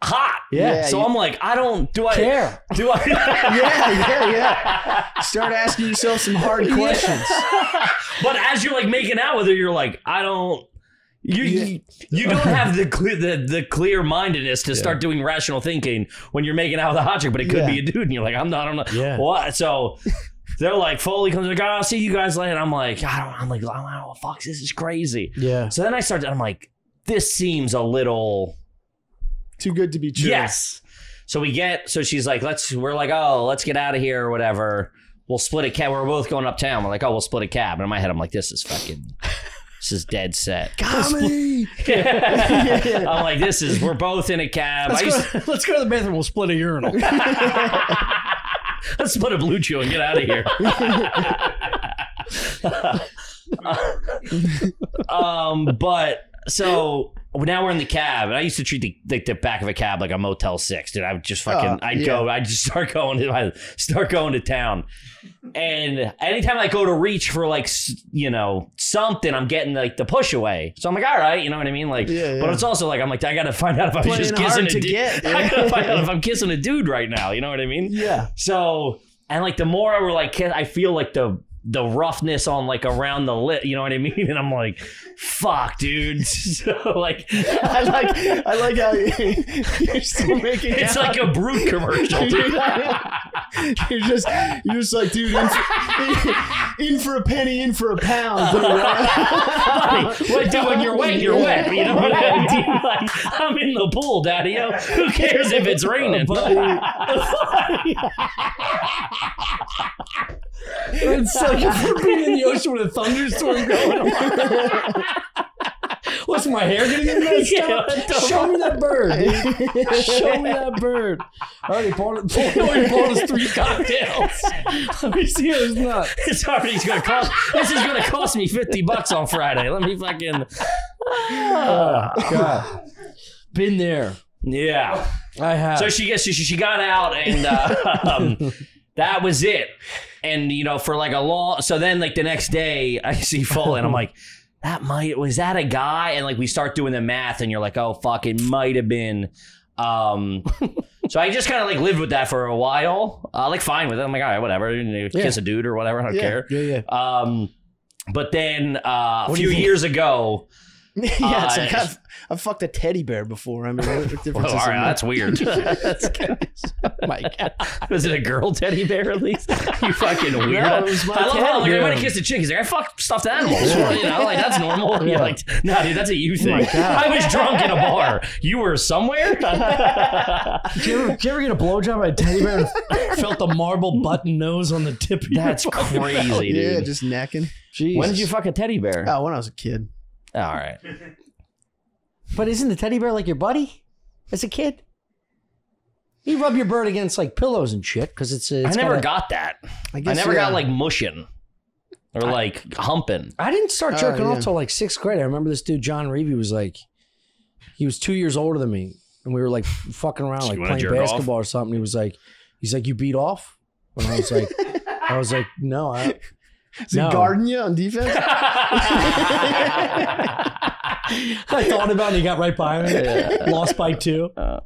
Hot, yeah. yeah so I'm like, I don't do I care? Do I? yeah, yeah, yeah. Start asking yourself some hard questions. Yeah. But as you're like making out with her, you're like, I don't. You yeah. you don't have the the the clear mindedness to yeah. start doing rational thinking when you're making out with a hot chick, but it could yeah. be a dude, and you're like, I'm not. I don't know yeah. what. So they're like, Foley comes like, I'll see you guys later. And I'm like, I don't. I'm like, I don't know, fuck, this is crazy. Yeah. So then I start. I'm like, this seems a little. Too good to be true. Yes. So we get, so she's like, let's, we're like, oh, let's get out of here or whatever. We'll split a cab. We're both going uptown. We're like, oh, we'll split a cab. And in my head, I'm like, this is fucking, this is dead set. Comedy. yeah. Yeah. I'm like, this is, we're both in a cab. Let's, I used go, to, let's go to the bathroom. We'll split a urinal. Let's split a blue chew and get out of here. um, but so. Now we're in the cab, and I used to treat the, the, the back of a cab like a Motel six, dude. I would just fucking, oh, I'd yeah. go, I'd just start going, to, I'd start going to town. And anytime I go to reach for like, you know, something, I'm getting like the push away. So I'm like, all right, you know what I mean? Like, yeah, yeah. But it's also like, I'm like, I got to find out if I'm Playing just kissing a dude. Get, yeah. I got to find out if I'm kissing a dude right now. You know what I mean? Yeah. So, and like the more I were like, I feel like the, the roughness on like around the lip, you know what I mean? And I'm like, fuck, dude. So like, I like, I like how you're still making it. It's out. Like a Brute commercial, dude. you're just, you're just like, dude, in for, in for a penny, in for a pound. What, dude? When you're wet, you're wet. You know what I mean? Like, I'm in the pool, daddy. Who cares if it's raining? It's like if we're being in the ocean with a thunderstorm going on. What's my hair getting in messed up? Yeah, show me that bird. Show me that bird. I already bought it. I already bought us three cocktails. Let me see how it's not. It's already going to cost. This is going to cost me fifty bucks on Friday. Let me fucking. Oh, God. Been there. Yeah. I have. So she gets. She, she got out and. Uh, um, That was it. And, you know, for like a long... So then, like, the next day, I see Foley, and I'm like, that might... Was that a guy? And, like, we start doing the math, and you're like, oh, fuck, it might have been... Um, so I just kind of, like, lived with that for a while. Uh, like, fine with it. I'm like, all right, whatever. Kiss yeah. a dude or whatever. I don't yeah. care. Yeah, yeah. Um, but then uh, a few years ago... yeah, uh, it's like I've, I've fucked a teddy bear before. I mean, what difference well, is all right, that's weird. That's kind of, oh my God. Was it a girl teddy bear at least? You fucking weirdo. No, it was my I love how like, everybody kissed a chick. He's like, I fucked stuffed animals. Yeah. You know, like that's normal. Yeah. You're like, no, dude, that's a you thing. Oh I was drunk in a bar. You were somewhere. Did you, ever, did you ever get a blowjob by a teddy bear? Felt the marble button nose on the tip. Of that's your crazy, mouth. Dude. Yeah, just necking. Jeez. When did you fuck a teddy bear? Oh, when I was a kid. All right. But isn't the teddy bear like your buddy as a kid? You rub your bird against like pillows and shit because it's, it's. I never kinda, got that. I, guess, I never yeah. got like mushing or I, like humping. I didn't start jerking off uh, yeah. till like sixth grade. I remember this dude, John Reeve, was like, he was two years older than me. And we were like fucking around, so like playing basketball off? or something. He was like, he's like, you beat off? And I was like, I was like, no, I. Is no. he guarding you on defense? I thought about it. He got right by me. Yeah. Lost by two. Uh,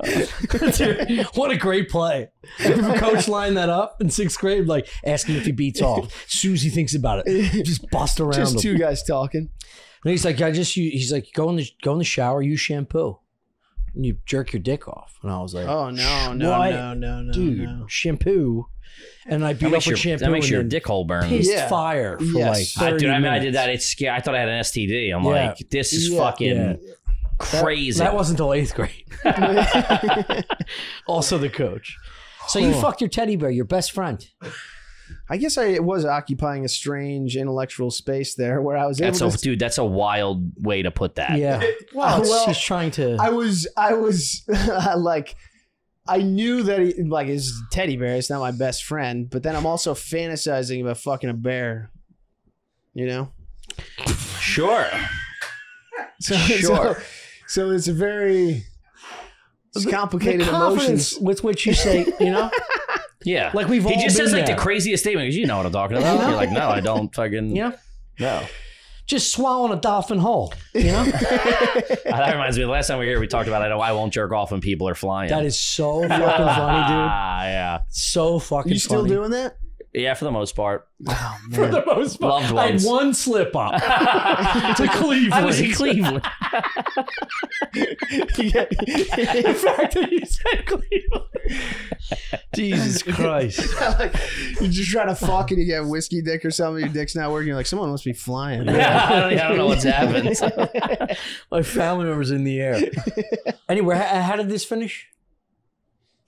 Dude, what a great play. The coach lined that up in sixth grade, like asking if he beats off. As soon as he thinks about it, just bust around Just him. Two guys talking. And he's like, I just, he's like, go in the, go in the shower, use shampoo. And you jerk your dick off. And I was like, oh, no, no, what? no, no, no. Dude, no. shampoo. And I beat up your, with shampoo. That makes your dick hole burn. Pissed yeah. fire for yes. like thirty I, Dude, I mean, minutes. I did that. It's scary. I thought I had an S T D. I'm yeah. like, this is yeah. fucking yeah. crazy. That, that wasn't until eighth grade. Also the coach. So you oh. fucked your teddy bear, your best friend. I guess I was occupying a strange intellectual space there where I was able that's to- a, Dude, that's a wild way to put that. Yeah. Well, well she's trying to- I was, I was like- I knew that he, like his teddy bear, it's not my best friend, but then I'm also fantasizing about fucking a bear, you know? Sure. So, sure. So, so it's a very it's complicated the emotions with which you say, you know? Yeah. Like we've all He just been says there. Like the craziest statement because you know what I'm talking about. You're like, no, I don't fucking. Yeah. No. Just swallowing a dolphin whole, you know? That reminds me, the last time we were here, we talked about I know I won't jerk off when people are flying. That is so fucking funny, dude. Ah, yeah. So fucking funny. You still funny. doing that? Yeah, for the most part. Oh, man. For the most part. Loved ones. I had one slip up. To Cleveland. I was in Cleveland. The fact that you said Cleveland. Jesus Christ. Like, you're just trying to fuck and you get whiskey dick or something. Your dick's not working. You're like, someone must be flying. Yeah, I, don't, I don't know what's happened. My family member's in the air. Anyway, how, how did this finish?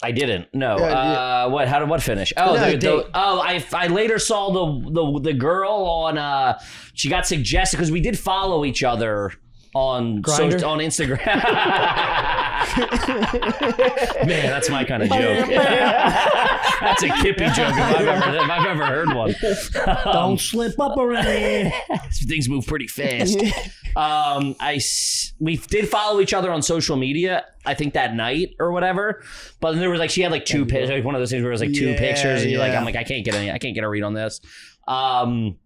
I didn't. No. Yeah, uh, yeah. What? How did what finish? Oh, no, the, the, oh! I I later saw the the the girl on. Uh, she got suggested because we did follow each other on so, on Instagram. Man, that's my kind of joke. That's a Kippy joke if I've ever, if I've ever heard one. Don't um, slip up already. Things move pretty fast. Um, I we did follow each other on social media. I think that night or whatever. But then there was like she had like two pictures. Like one of those things where it was like two yeah, pictures, and you're yeah. like, I'm like, I can't get any. I can't get a read on this. Um,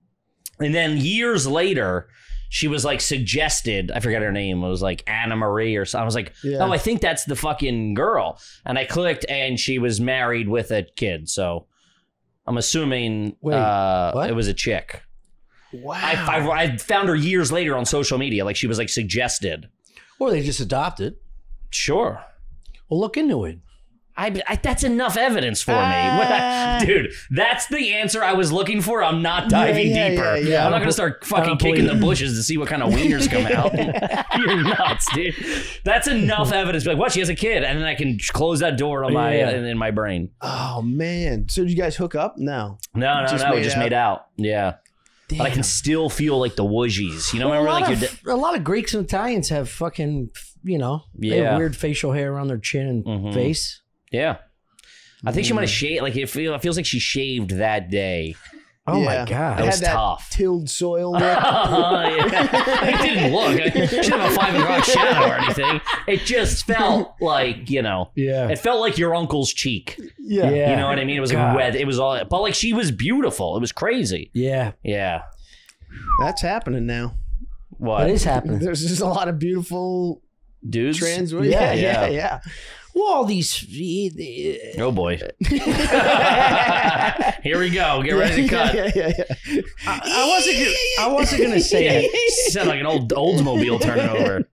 and then years later. She was like suggested, I forget her name. It was like Anna Marie or something. I was like, yeah. oh, I think that's the fucking girl. And I clicked and she was married with a kid. So I'm assuming Wait, uh, it was a chick. Wow. I, I, I found her years later on social media. Like she was like suggested. Or they just adopted. Sure. Well, look into it. I, I, that's enough evidence for me. Uh, Dude, that's the answer I was looking for. I'm not diving yeah, yeah, deeper. Yeah, yeah, I'm not going to start fucking kicking the bushes to see what kind of wieners come out. You're nuts, dude. That's enough evidence. Like, what? She has a kid. And then I can close that door on my yeah. uh, in, in my brain. Oh, man. So did you guys hook up? No. No, no, just no. We just out. made out. Yeah. Damn. But I can still feel like the woozies. You know, well, remember, like of, a lot of Greeks and Italians have fucking, you know, yeah. they have weird facial hair around their chin and mm-hmm. face. Yeah, I think mm. she might have shaved. Like it, feel, it feels like she shaved that day. Oh yeah. my god, it was that tough. Tilled soil. Look. Uh, yeah. It didn't look. It didn't have a five o'clock shadow or anything. It just felt like you know. Yeah. It felt like your uncle's cheek. Yeah. yeah. You know what I mean? It was like wet. It was all. But like she was beautiful. It was crazy. Yeah. Yeah. That's happening now. What? That is happening. There's just a lot of beautiful dudes. Trans women. Yeah, yeah, yeah. yeah. Well, all these. Oh boy! Here we go. Get ready to cut. Yeah, yeah, yeah, yeah. I, I wasn't. Gonna, I wasn't gonna say it. Sound like an old Oldsmobile turning over.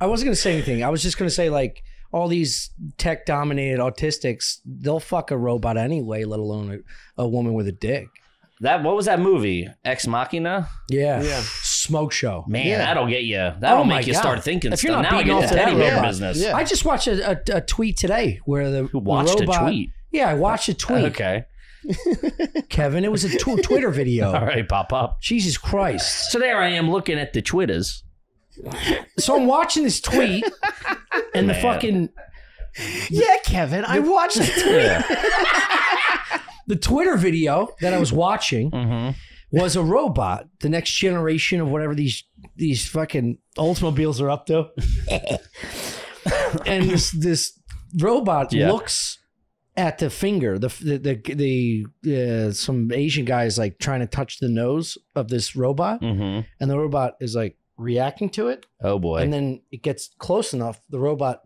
I wasn't gonna say anything. I was just gonna say like all these tech-dominated autistics, they'll fuck a robot anyway, let alone a, a woman with a dick. That what was that movie? Ex Machina. Yeah. Yeah. Smoke show, man. Yeah. That'll get you. That'll oh make you God. Start thinking. If you're stuff. Not now beating off to that yeah. business, yeah. I just watched a, a, a tweet today where the watched robot, a tweet. Yeah, I watched a tweet. Okay, Kevin, it was a tw Twitter video. All right, pop up. Jesus Christ! So there I am looking at the Twitters. So I'm watching this tweet, and man. The fucking yeah, Kevin, the, I watched the tweet. The Twitter video that I was watching. Mm-hmm. Was a robot, the next generation of whatever these these fucking Oldsmobiles are up to. And this this robot yeah. looks at the finger, the the the, the uh, some Asian guy is like trying to touch the nose of this robot, mm-hmm. and the robot is like reacting to it. Oh boy! And then it gets close enough, the robot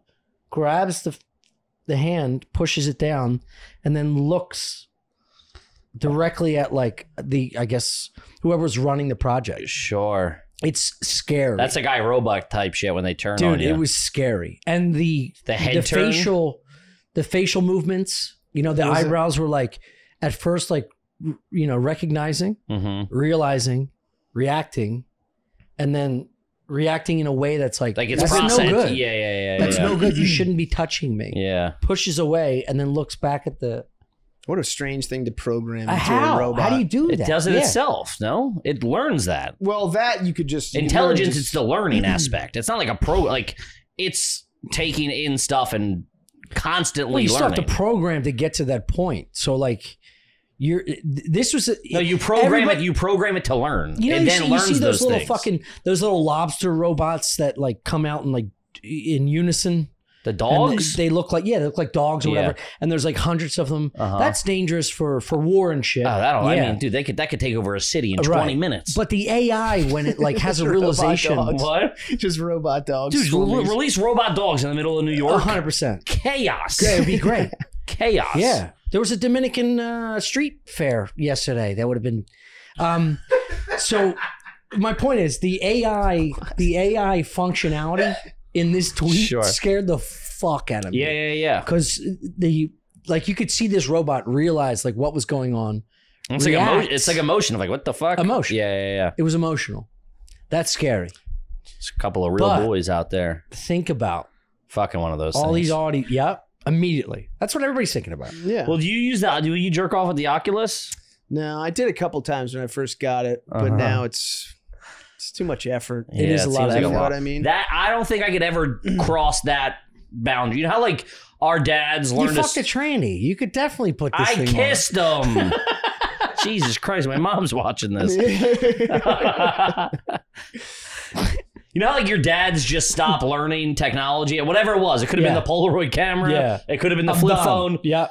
grabs the the hand, pushes it down, and then looks. Directly at like the, I guess, whoever's running the project. Sure. It's scary. That's like iRobot type shit when they turn Dude, on you. Dude, it was scary. And the the, head the facial the facial movements, you know, the was eyebrows it? Were like, at first like, you know, recognizing, mm-hmm. realizing, reacting, and then reacting in a way that's like, like it's that's processed. No good. Yeah, yeah, yeah. That's yeah. no good. You shouldn't be touching me. Yeah. Pushes away and then looks back at the... What a strange thing to program into how? A robot. How do you do that? It does it yeah. itself, no? It learns that. Well, that you could just... Intelligence, just... it's the learning aspect. It's not like a pro... Like, it's taking in stuff and constantly well, you learning. You still have to program to get to that point. So, like, you're... This was... A, no, you program it. You program it to learn. You know, and you then see, learns you see those, those little things. Fucking... Those little lobster robots that, like, come out and, like, in unison... The dogs? And they look like, yeah, they look like dogs or yeah. whatever. And there's like hundreds of them. Uh-huh. That's dangerous for, for war and shit. Oh, that'll, yeah. I mean, dude, they could, that could take over a city in right. twenty minutes. But the A I, when it like has a realization. What? Just robot dogs. Dude, re release robot dogs in the middle of New York. one hundred percent. Chaos. Yeah, it'd be great. Chaos. Yeah. There was a Dominican uh, street fair yesterday. That would have been. Um, so my point is the A I, the A I functionality. In this tweet, sure. scared the fuck out of me. Yeah, yeah, yeah. Because the like, you could see this robot realize like what was going on. It's like emotion. It's like emotion of like what the fuck. Emotion. Yeah, yeah, yeah. It was emotional. That's scary. It's a couple of real but boys out there. Think about fucking one of those. All things. These audio. Yep. Immediately. That's what everybody's thinking about. Yeah. Well, do you use that? Do you jerk off with the Oculus? No, I did a couple times when I first got it, uh-huh. but now it's. It's too much effort. Yeah, it is a lot of effort. You know what I mean? That I don't think I could ever cross that boundary. You know how like our dads learned. You fucked a tranny. You could definitely put this I thing kissed on. Them. Jesus Christ, my mom's watching this. You know how like your dads just stop learning technology and whatever it was. It could have yeah. been the Polaroid camera. Yeah. It could have been the I'm flip dumb. Phone. Yeah.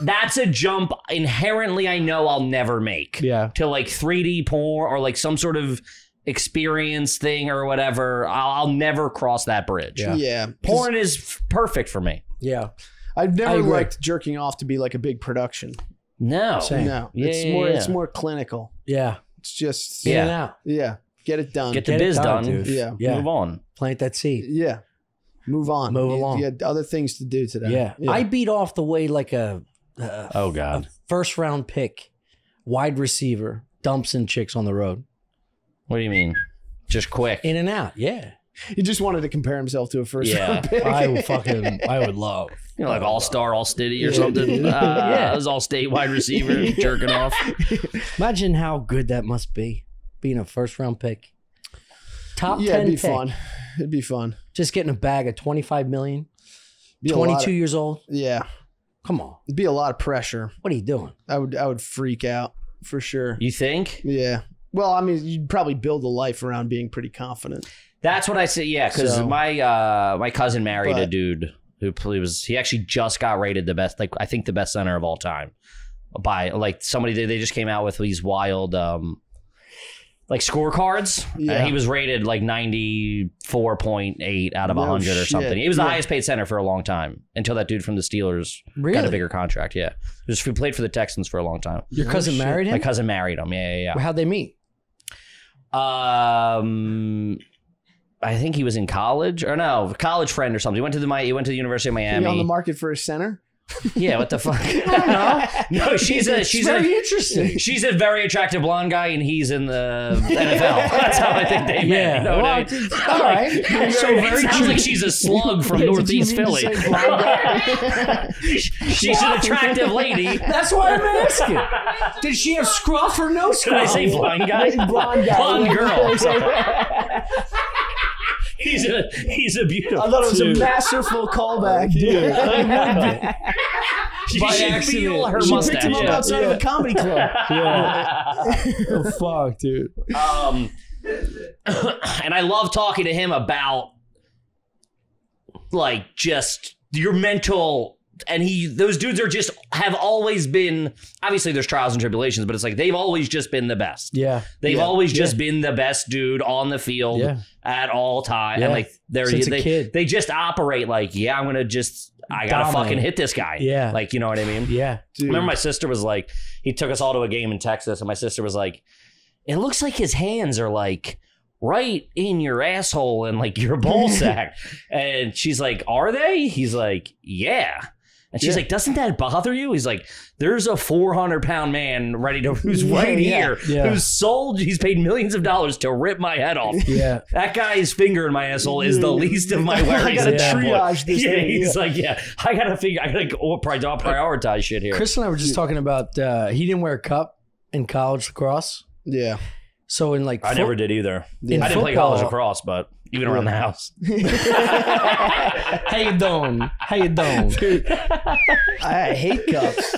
That's a jump inherently I know I'll never make. Yeah. To like three D porn or like some sort of experience thing or whatever. I'll, I'll never cross that bridge. Yeah, yeah. Porn is f perfect for me. Yeah, I've never liked jerking off to be like a big production. No, Same. No, yeah, it's yeah, more yeah. it's more clinical. Yeah, it's just yeah, yeah, yeah. Get it done. Get the get biz done. done. Yeah. yeah, move on. Plant that seed. Yeah, move on. Move you, along. You had other things to do today. Yeah, yeah. I beat off the way like a uh, oh god a first round pick, wide receiver dumps in chicks on the road. What do you mean? Just quick. In and out, yeah. He just wanted to compare himself to a first yeah. round pick. I would fucking, I would love. You know, like all-star, all-stitty or yeah, something. Yeah. Uh, yeah. I was all-state wide receiver jerking off. Imagine how good that must be, being a first round pick. Top yeah, ten it'd be pick. Fun. It'd be fun. Just getting a bag of twenty-five million, be twenty-two of, years old. Yeah. Come on. It'd be a lot of pressure. What are you doing? I would, I would freak out for sure. You think? Yeah. Well, I mean, you'd probably build a life around being pretty confident. That's what I say, yeah, because so, my uh, my cousin married but, a dude who was, he actually just got rated the best, like I think the best center of all time by like somebody, they, they just came out with these wild um, like scorecards. Yeah. Uh, he was rated like ninety-four point eight out of no one hundred shit. or something. He was the yeah. highest paid center for a long time until that dude from the Steelers really? got a bigger contract. Yeah. He was, he played for the Texans for a long time. Your no cousin shit. married him? My cousin married him. Yeah, yeah, yeah. Well, how'd they meet? Um, I think he was in college or no, a college friend or something. He went to the my he went to the University of Miami. He on the market for a center? Yeah, what the fuck? I don't know. No, she's a she's it's very a, interesting. She's a very attractive blonde guy, and he's in the N F L. That's how I think they met. Yeah. You know well, I mean? All right. Like, so very it sounds true. like she's a slug from Northeast Philly. She's an attractive lady. That's why I'm asking. Did she have scruff or no scruff? Did I say blonde guy? Blonde guy. Blonde girl. He's a he's a beautiful. I thought it was dude. a masterful callback, dude. She By should accident. feel her she mustache. She picked him up yeah. outside yeah. of a comedy club. Yeah. Oh, fuck, dude. Um, and I love talking to him about like just your mental. And he, those dudes are just, have always been, obviously there's trials and tribulations, but it's like, they've always just been the best. Yeah. They've yeah. always yeah. just been the best dude on the field yeah. at all times. Yeah. And like, they're, Since they, a kid. they just operate like, yeah, I'm going to just, I got to fucking hit this guy. Yeah. Like, you know what I mean? Yeah. Dude. I remember my sister was like, he took us all to a game in Texas and my sister was like, it looks like his hands are like right in your asshole and like your ball sack. And she's like, are they? He's like, yeah. And she's yeah. like, doesn't that bother you? He's like, there's a four hundred pound man ready to, who's yeah, right yeah, here, yeah. who's sold, he's paid millions of dollars to rip my head off. Yeah. That guy's finger in my asshole is the least of my worries. I gotta yeah. triage this yeah, thing. He's yeah. like, yeah, I gotta figure, I gotta oh, prioritize shit here. Chris and I were just talking about, uh, he didn't wear a cup in college lacrosse. Yeah. So in like- I never did either. I didn't football, play college lacrosse, but- Even around the house. How you doing? How you doing? Dude, I hate cups.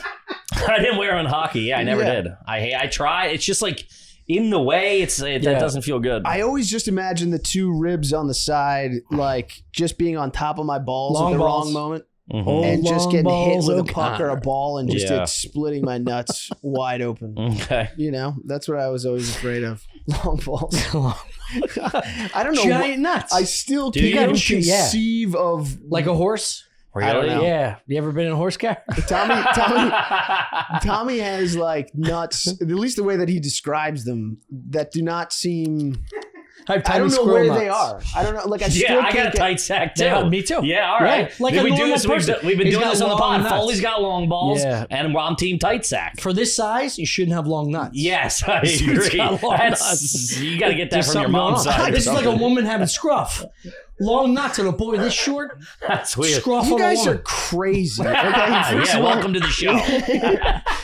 I didn't wear on hockey. Yeah, I never yeah. did. I I try. It's just like in the way. It's it yeah. that doesn't feel good. I always just imagine the two ribs on the side, like just being on top of my balls long at the balls. wrong moment, mm-hmm. oh, and just getting hit with a puck or a ball and just yeah. it splitting my nuts wide open. Okay, you know that's what I was always afraid of. Long balls. Long. I don't know. Giant nuts. I still do can't you? conceive yeah. of like a horse. Really? Yeah. You ever been in a horse car? Tommy, Tommy, Tommy has like nuts. At least the way that he describes them, that do not seem. I, I don't know where nuts. they are. I don't know. Like I still yeah, I got a get... tight sack too. Yeah, me too. Yeah, all right. Yeah, like we do this. We've, we've been He's doing this on the pod. Nuts. Foley's got long balls, yeah. and I'm team tight sack. For this size, you shouldn't have long nuts. Yes, I agree. Got nuts. You got to get that from your mom's side. This is like a woman having scruff. Long nuts on a boy this short. That's weird. Scruff you guys are crazy. Okay? yeah, welcome to the show.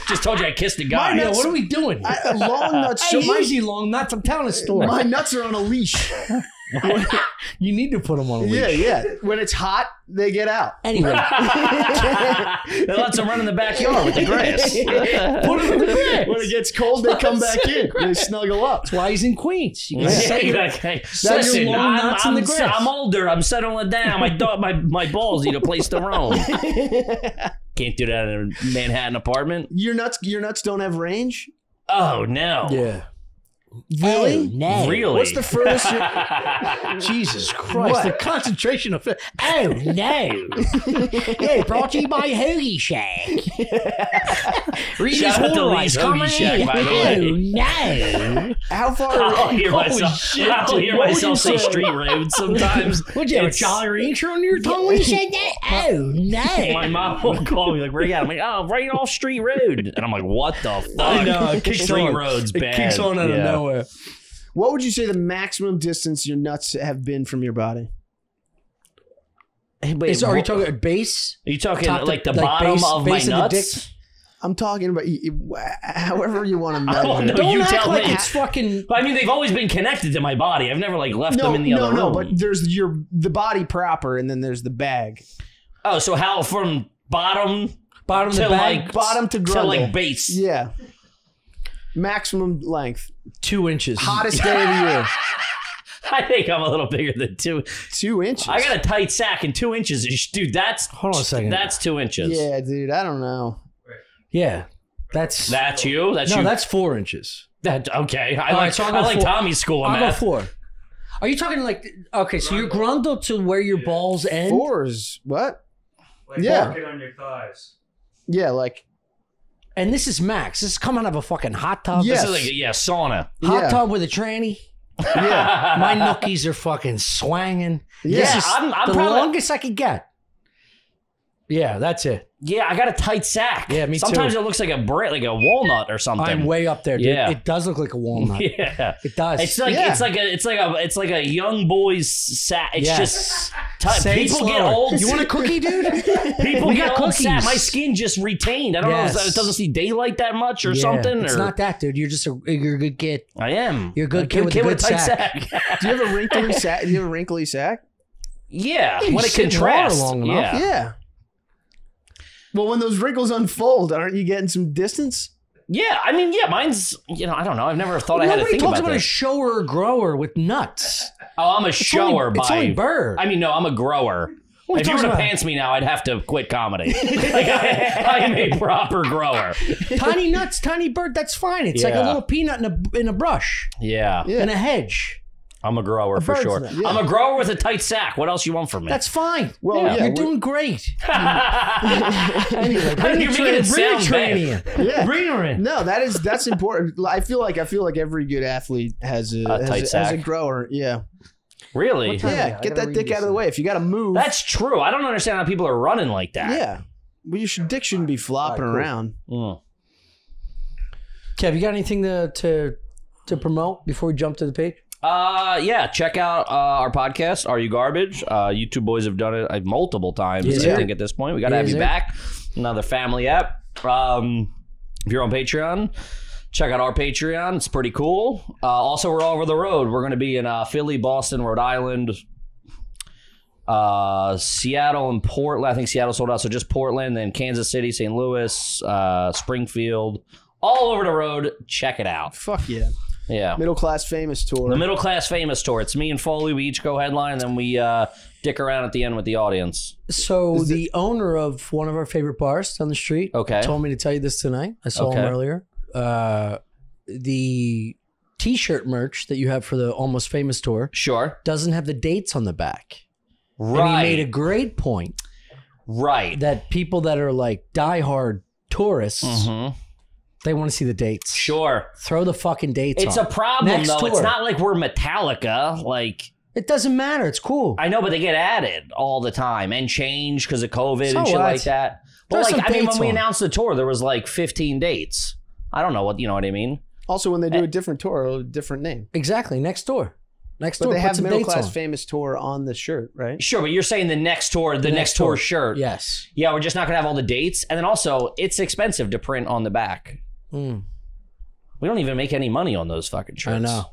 Just told you I kissed a guy. My nuts, what are we doing? I, long nuts. So easy long nuts. I'm telling a story. My nuts are on a leash. You need to put them on a leash. Yeah, yeah. When it's hot, they get out. Anyway. They let them run in the backyard with the grass. Put them in the grass. When it gets cold, they come back in. They snuggle up. That's why he's in Queens. You can yeah. set your, okay. set Listen, your long nuts I'm, in the grass. I'm older. I'm settling down. My, dog, my, my balls need a place to roam. Can't do that in a Manhattan apartment. Your nuts, your nuts don't have range? Oh, no. Yeah. Really? Oh, no. Really? What's the furthest? Jesus Christ! What? The concentration of. Oh no! Hey, brought to you by Hoagie Shack. Shout out to Lee's Hoagie Shack, by the way. Oh no! How far? I'll hear myself. Shit, I'll hear myself say Street Road sometimes. Would you have a Jolly Rancher on your tongue when you said that? Oh no! My mom will call me like, "Where you at?" I'm like, "Oh, right off Street Road," and I'm like, "What the fuck?" I know. It kicks Street Road's bad. It kicks on out of nowhere. Nowhere. What would you say the maximum distance your nuts have been from your body? Hey, wait, Is, are you talking base? Are you talking top like the, the bottom base, of base my of nuts? I'm talking about however you want to measure. No, don't you act tell like me. It's fucking. I mean, they've always been connected to my body. I've never like left no, them in the no, other no, room. No, no, but there's your the body proper, and then there's the bag. Oh, so how from bottom, bottom to the bag, like bottom to grundle. To like base, yeah. Maximum length. Two inches. Hottest day of the year. I think I'm a little bigger than two. Two inches. I got a tight sack and two inches. Dude, that's... Hold on a second. That's two inches. Yeah, dude. I don't know. Yeah. That's... That's you? That's No, you. That's four inches. That okay. I All like right, so I like four. Tommy's school of I'll math. Go four. Are you talking like okay? So you're grundled to where your yeah. balls end. Fours. What? Like yeah. Walking on your thighs. Yeah, like. And this is Max. This is coming out of a fucking hot tub. Yes. This is like a, yeah, sauna. Hot yeah. tub with a tranny. Yeah. My nookies are fucking swanging. Yeah, this is I'm, I'm the probably... longest I could get. Yeah, that's it. Yeah, I got a tight sack. Yeah, me Sometimes too. Sometimes it looks like a brick, like a walnut or something. I'm way up there, dude. Yeah. It does look like a walnut. Yeah, it does. It's like yeah. it's like a it's like a it's like a young boy's sack. It's yes. just tight. Say people slower. Get old. You want a cookie, dude? People we get got old. Sack. My skin just retained. I don't yes. know. If it doesn't see daylight that much or yeah. something. It's or... not that, dude. You're just a you're a good kid. I am. You're a good a kid, kid with kid a good with tight sack. sack. Do you have a wrinkly sack? Do you have a wrinkly sack? Yeah, yeah when it contrasts long enough. Yeah. yeah. Well, when those wrinkles unfold, aren't you getting some distance? Yeah, I mean, yeah, mine's, you know, I don't know. I've never thought well, I had to think about that. Nobody talks about a shower grower with nuts. Oh, I'm a it's shower only, by... It's only bird. I mean, no, I'm a grower. What if you were to pants me now, I'd have to quit comedy. Like, I, I'm a proper grower. Tiny nuts, tiny bird, that's fine. It's yeah. like a little peanut in a, in a brush. Yeah. yeah. In a hedge. I'm a grower a for sure. Yeah. I'm a grower with a tight sack. What else you want from me? That's fine. Well, yeah. Yeah, you're doing great. Anyway, bring you're making it sound bad. Yeah. Bring her in. No, that is that's important. I feel like I feel like every good athlete has a, a has, tight sack. Has a grower. Yeah. Really? Yeah. Get that dick out of the way. If you got to move. That's true. I don't understand how people are running like that. Yeah. Well, your dick shouldn't be flopping right, cool. around. Mm. Kev, you got anything to to to promote before we jump to the page? Uh, yeah, check out uh, our podcast, Are You Garbage? Uh, you two boys have done it uh, multiple times, yes, I think, at this point. We got to yes, have you back. Another family app. Um, if you're on Patreon, check out our Patreon. It's pretty cool. Uh, also, we're all over the road. We're going to be in uh, Philly, Boston, Rhode Island, uh, Seattle, and Portland. I think Seattle sold out, so just Portland, then Kansas City, Saint Louis, uh, Springfield. All over the road. Check it out. Fuck yeah. Yeah, Middle Class Famous Tour. The Middle Class Famous Tour. It's me and Foley. We each go headline, and then we uh, dick around at the end with the audience. So Is the it... owner of one of our favorite bars down the street okay. told me to tell you this tonight. I saw okay. him earlier. Uh, the T-shirt merch that you have for the Almost Famous Tour sure. doesn't have the dates on the back. Right. And he made a great point. Right. That people that are like diehard tourists... Mm-hmm. They want to see the dates. Sure. Throw the fucking dates It's on. A problem, Next though. Tour. It's not like we're Metallica. Like It doesn't matter. It's cool. I know, but they get added all the time and change because of COVID so and shit what? Like that. But There's like, I mean, when on. we announced the tour, there was like fifteen dates. I don't know what, you know what I mean? Also, when they do a different tour, a different name. Exactly. Next tour. Next but tour. They have Middle Class on. Famous Tour on the shirt, right? Sure, but you're saying the next tour, the, the next, next tour, tour shirt. Yes. Yeah, we're just not going to have all the dates. And then also, it's expensive to print on the back. Mm. We don't even make any money on those fucking shirts. I know.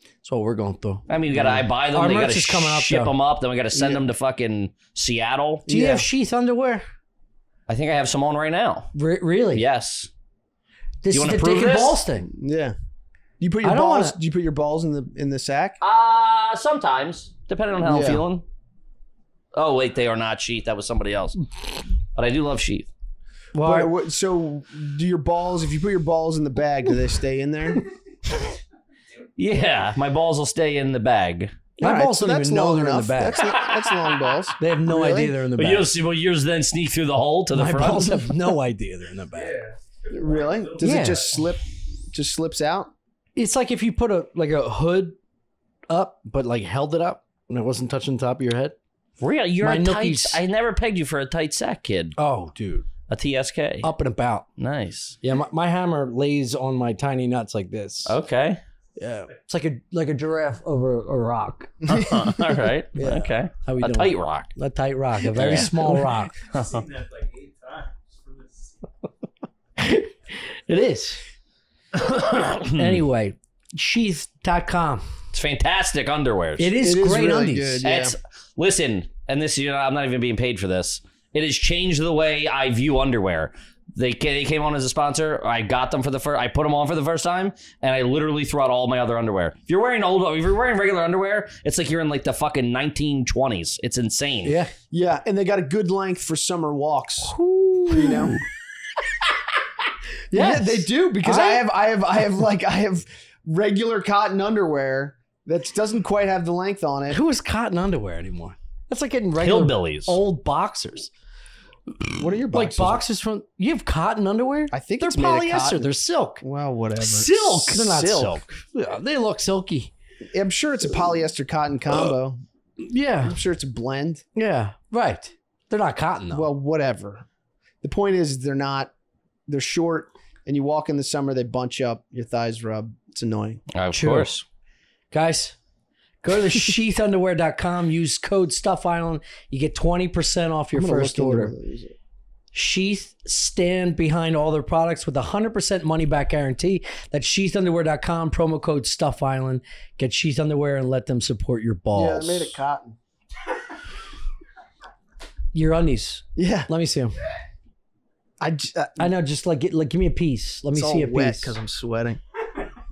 That's what we're going through. I mean, we got to yeah. I buy them. Our they got to ship though. them up. Then we got to send yeah. them to fucking Seattle. Do you yeah. have Sheath Underwear? I think I have some on right now. Re really? Yes. This you is the dick and balls thing. Yeah. You put your I balls. Wanna... Do you put your balls in the in the sack? Uh sometimes, depending on how yeah. I'm feeling. Oh wait, they are not Sheath. That was somebody else. But I do love Sheath. Well, but, so do your balls, if you put your balls in the bag, do they stay in there? Yeah, my balls will stay in the bag. My right, balls so don't even know they're enough. in the bag. That's, that's long balls. They have no really? idea they're in the bag. But you'll see, well, yours then sneak through the hole to the my front. My balls have no idea they're in the bag. Yeah. Really? Does yeah. it just slip, just slips out? It's like if you put a like a hood up, but like held it up and it wasn't touching the top of your head. Really? You're my a nookies. tight... I never pegged you for a tight sack, kid. Oh, dude. A T S K. Up and about. Nice. Yeah, my, my hammer lays on my tiny nuts like this. Okay. Yeah. It's like a like a giraffe over a rock. Uh-huh. All right. Yeah. Okay. How we a doing? tight rock. A tight rock. A very yeah. small rock. I've seen that like eight times. It is. Anyway, sheath dot com. It's fantastic underwear. It is it great is really undies. Good, yeah. It's, listen, and this you know, I'm not even being paid for this. It has changed the way I view underwear. They they came on as a sponsor. I got them for the first. I put them on for the first time, and I literally threw out all my other underwear. If you're wearing old, if you're wearing regular underwear, it's like you're in like the fucking nineteen twenties. It's insane. Yeah, yeah, and they got a good length for summer walks. Ooh. You know. Yes. Yeah, they do, because I, I have I have I have like I have regular cotton underwear that doesn't quite have the length on it. Who is cotton underwear anymore? That's like getting regular hillbillies. Old boxers. What are your boxers? Like boxers from, you have cotton underwear? I think they're it's polyester. They're silk. Well, whatever. Silk. They're not silk. silk. They look silky. I'm sure it's a polyester cotton combo. Yeah. I'm sure it's a blend. Yeah. Right. They're not cotton though. Well, whatever. The point is they're not, they're short, and you walk in the summer, they bunch up, your thighs rub. It's annoying. Of Cheer. course. Guys, go to the sheath underwear dot com, use code Stuff Island. You get twenty percent off your first order. Sheath stand behind all their products with a one hundred percent money back guarantee. That's sheath underwear dot com, promo code Stuff Island. Get Sheath Underwear and let them support your balls. Yeah, I made it cotton. Your undies. Yeah. Let me see them. I, uh, I know, just like, get, like, give me a piece. Let me see a piece. Because I'm sweating.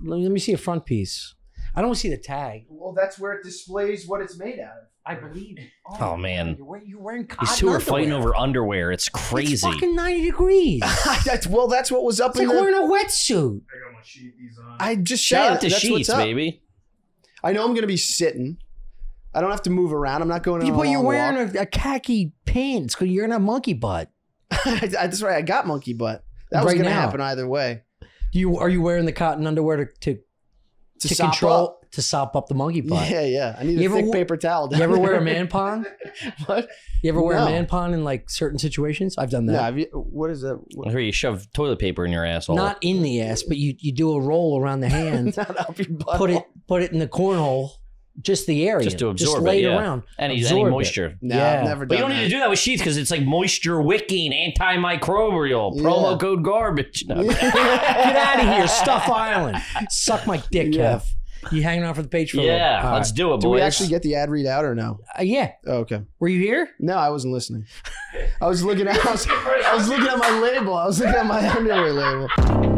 Let me, let me see a front piece. I don't see the tag. Well, that's where it displays what it's made out of, I believe. Oh, oh man. You're wearing, you're wearing cotton These two underwear. are fighting over underwear. It's crazy. It's fucking ninety degrees. that's, well, that's what was up it's in like the... It's like wearing a wetsuit. I got my sheethies on. I just Shout out to Sheets, baby. I know I'm going to be sitting. I don't have to move around. I'm not going on a long walk. But you're wearing a, a khaki pants because you're going to have monkey butt. That's right. I got monkey butt. That was going to happen either way. Do you Are you wearing the cotton underwear to... to To, to sop control up. to sop up the monkey butt. Yeah, yeah. I need you a thick paper towel. Down you ever there. wear a man pond? What? You ever wear no. a man pond in like certain situations? I've done that. No, have you, what is that? Where you shove toilet paper in your asshole? Not in the ass, but you you do a roll around the hand. Not up your butt. Put it put it in the cornhole. Just the area. Just to absorb just lay it, it yeah. around. Any, any moisture. No, yeah. I've never done But you don't that. need to do that with Sheath because it's like moisture wicking, antimicrobial, yeah. promo code garbage. No, yeah. Get out of here, Stuff Island. Suck my dick, yeah. Kev. You hanging out for the page for a little bit? Yeah, let's do it, boys. Do we actually get the ad read out or no? Uh, yeah. Oh, okay. Were you here? No, I wasn't listening. I was looking at I was, I was looking at my label. I was looking at my underwear label.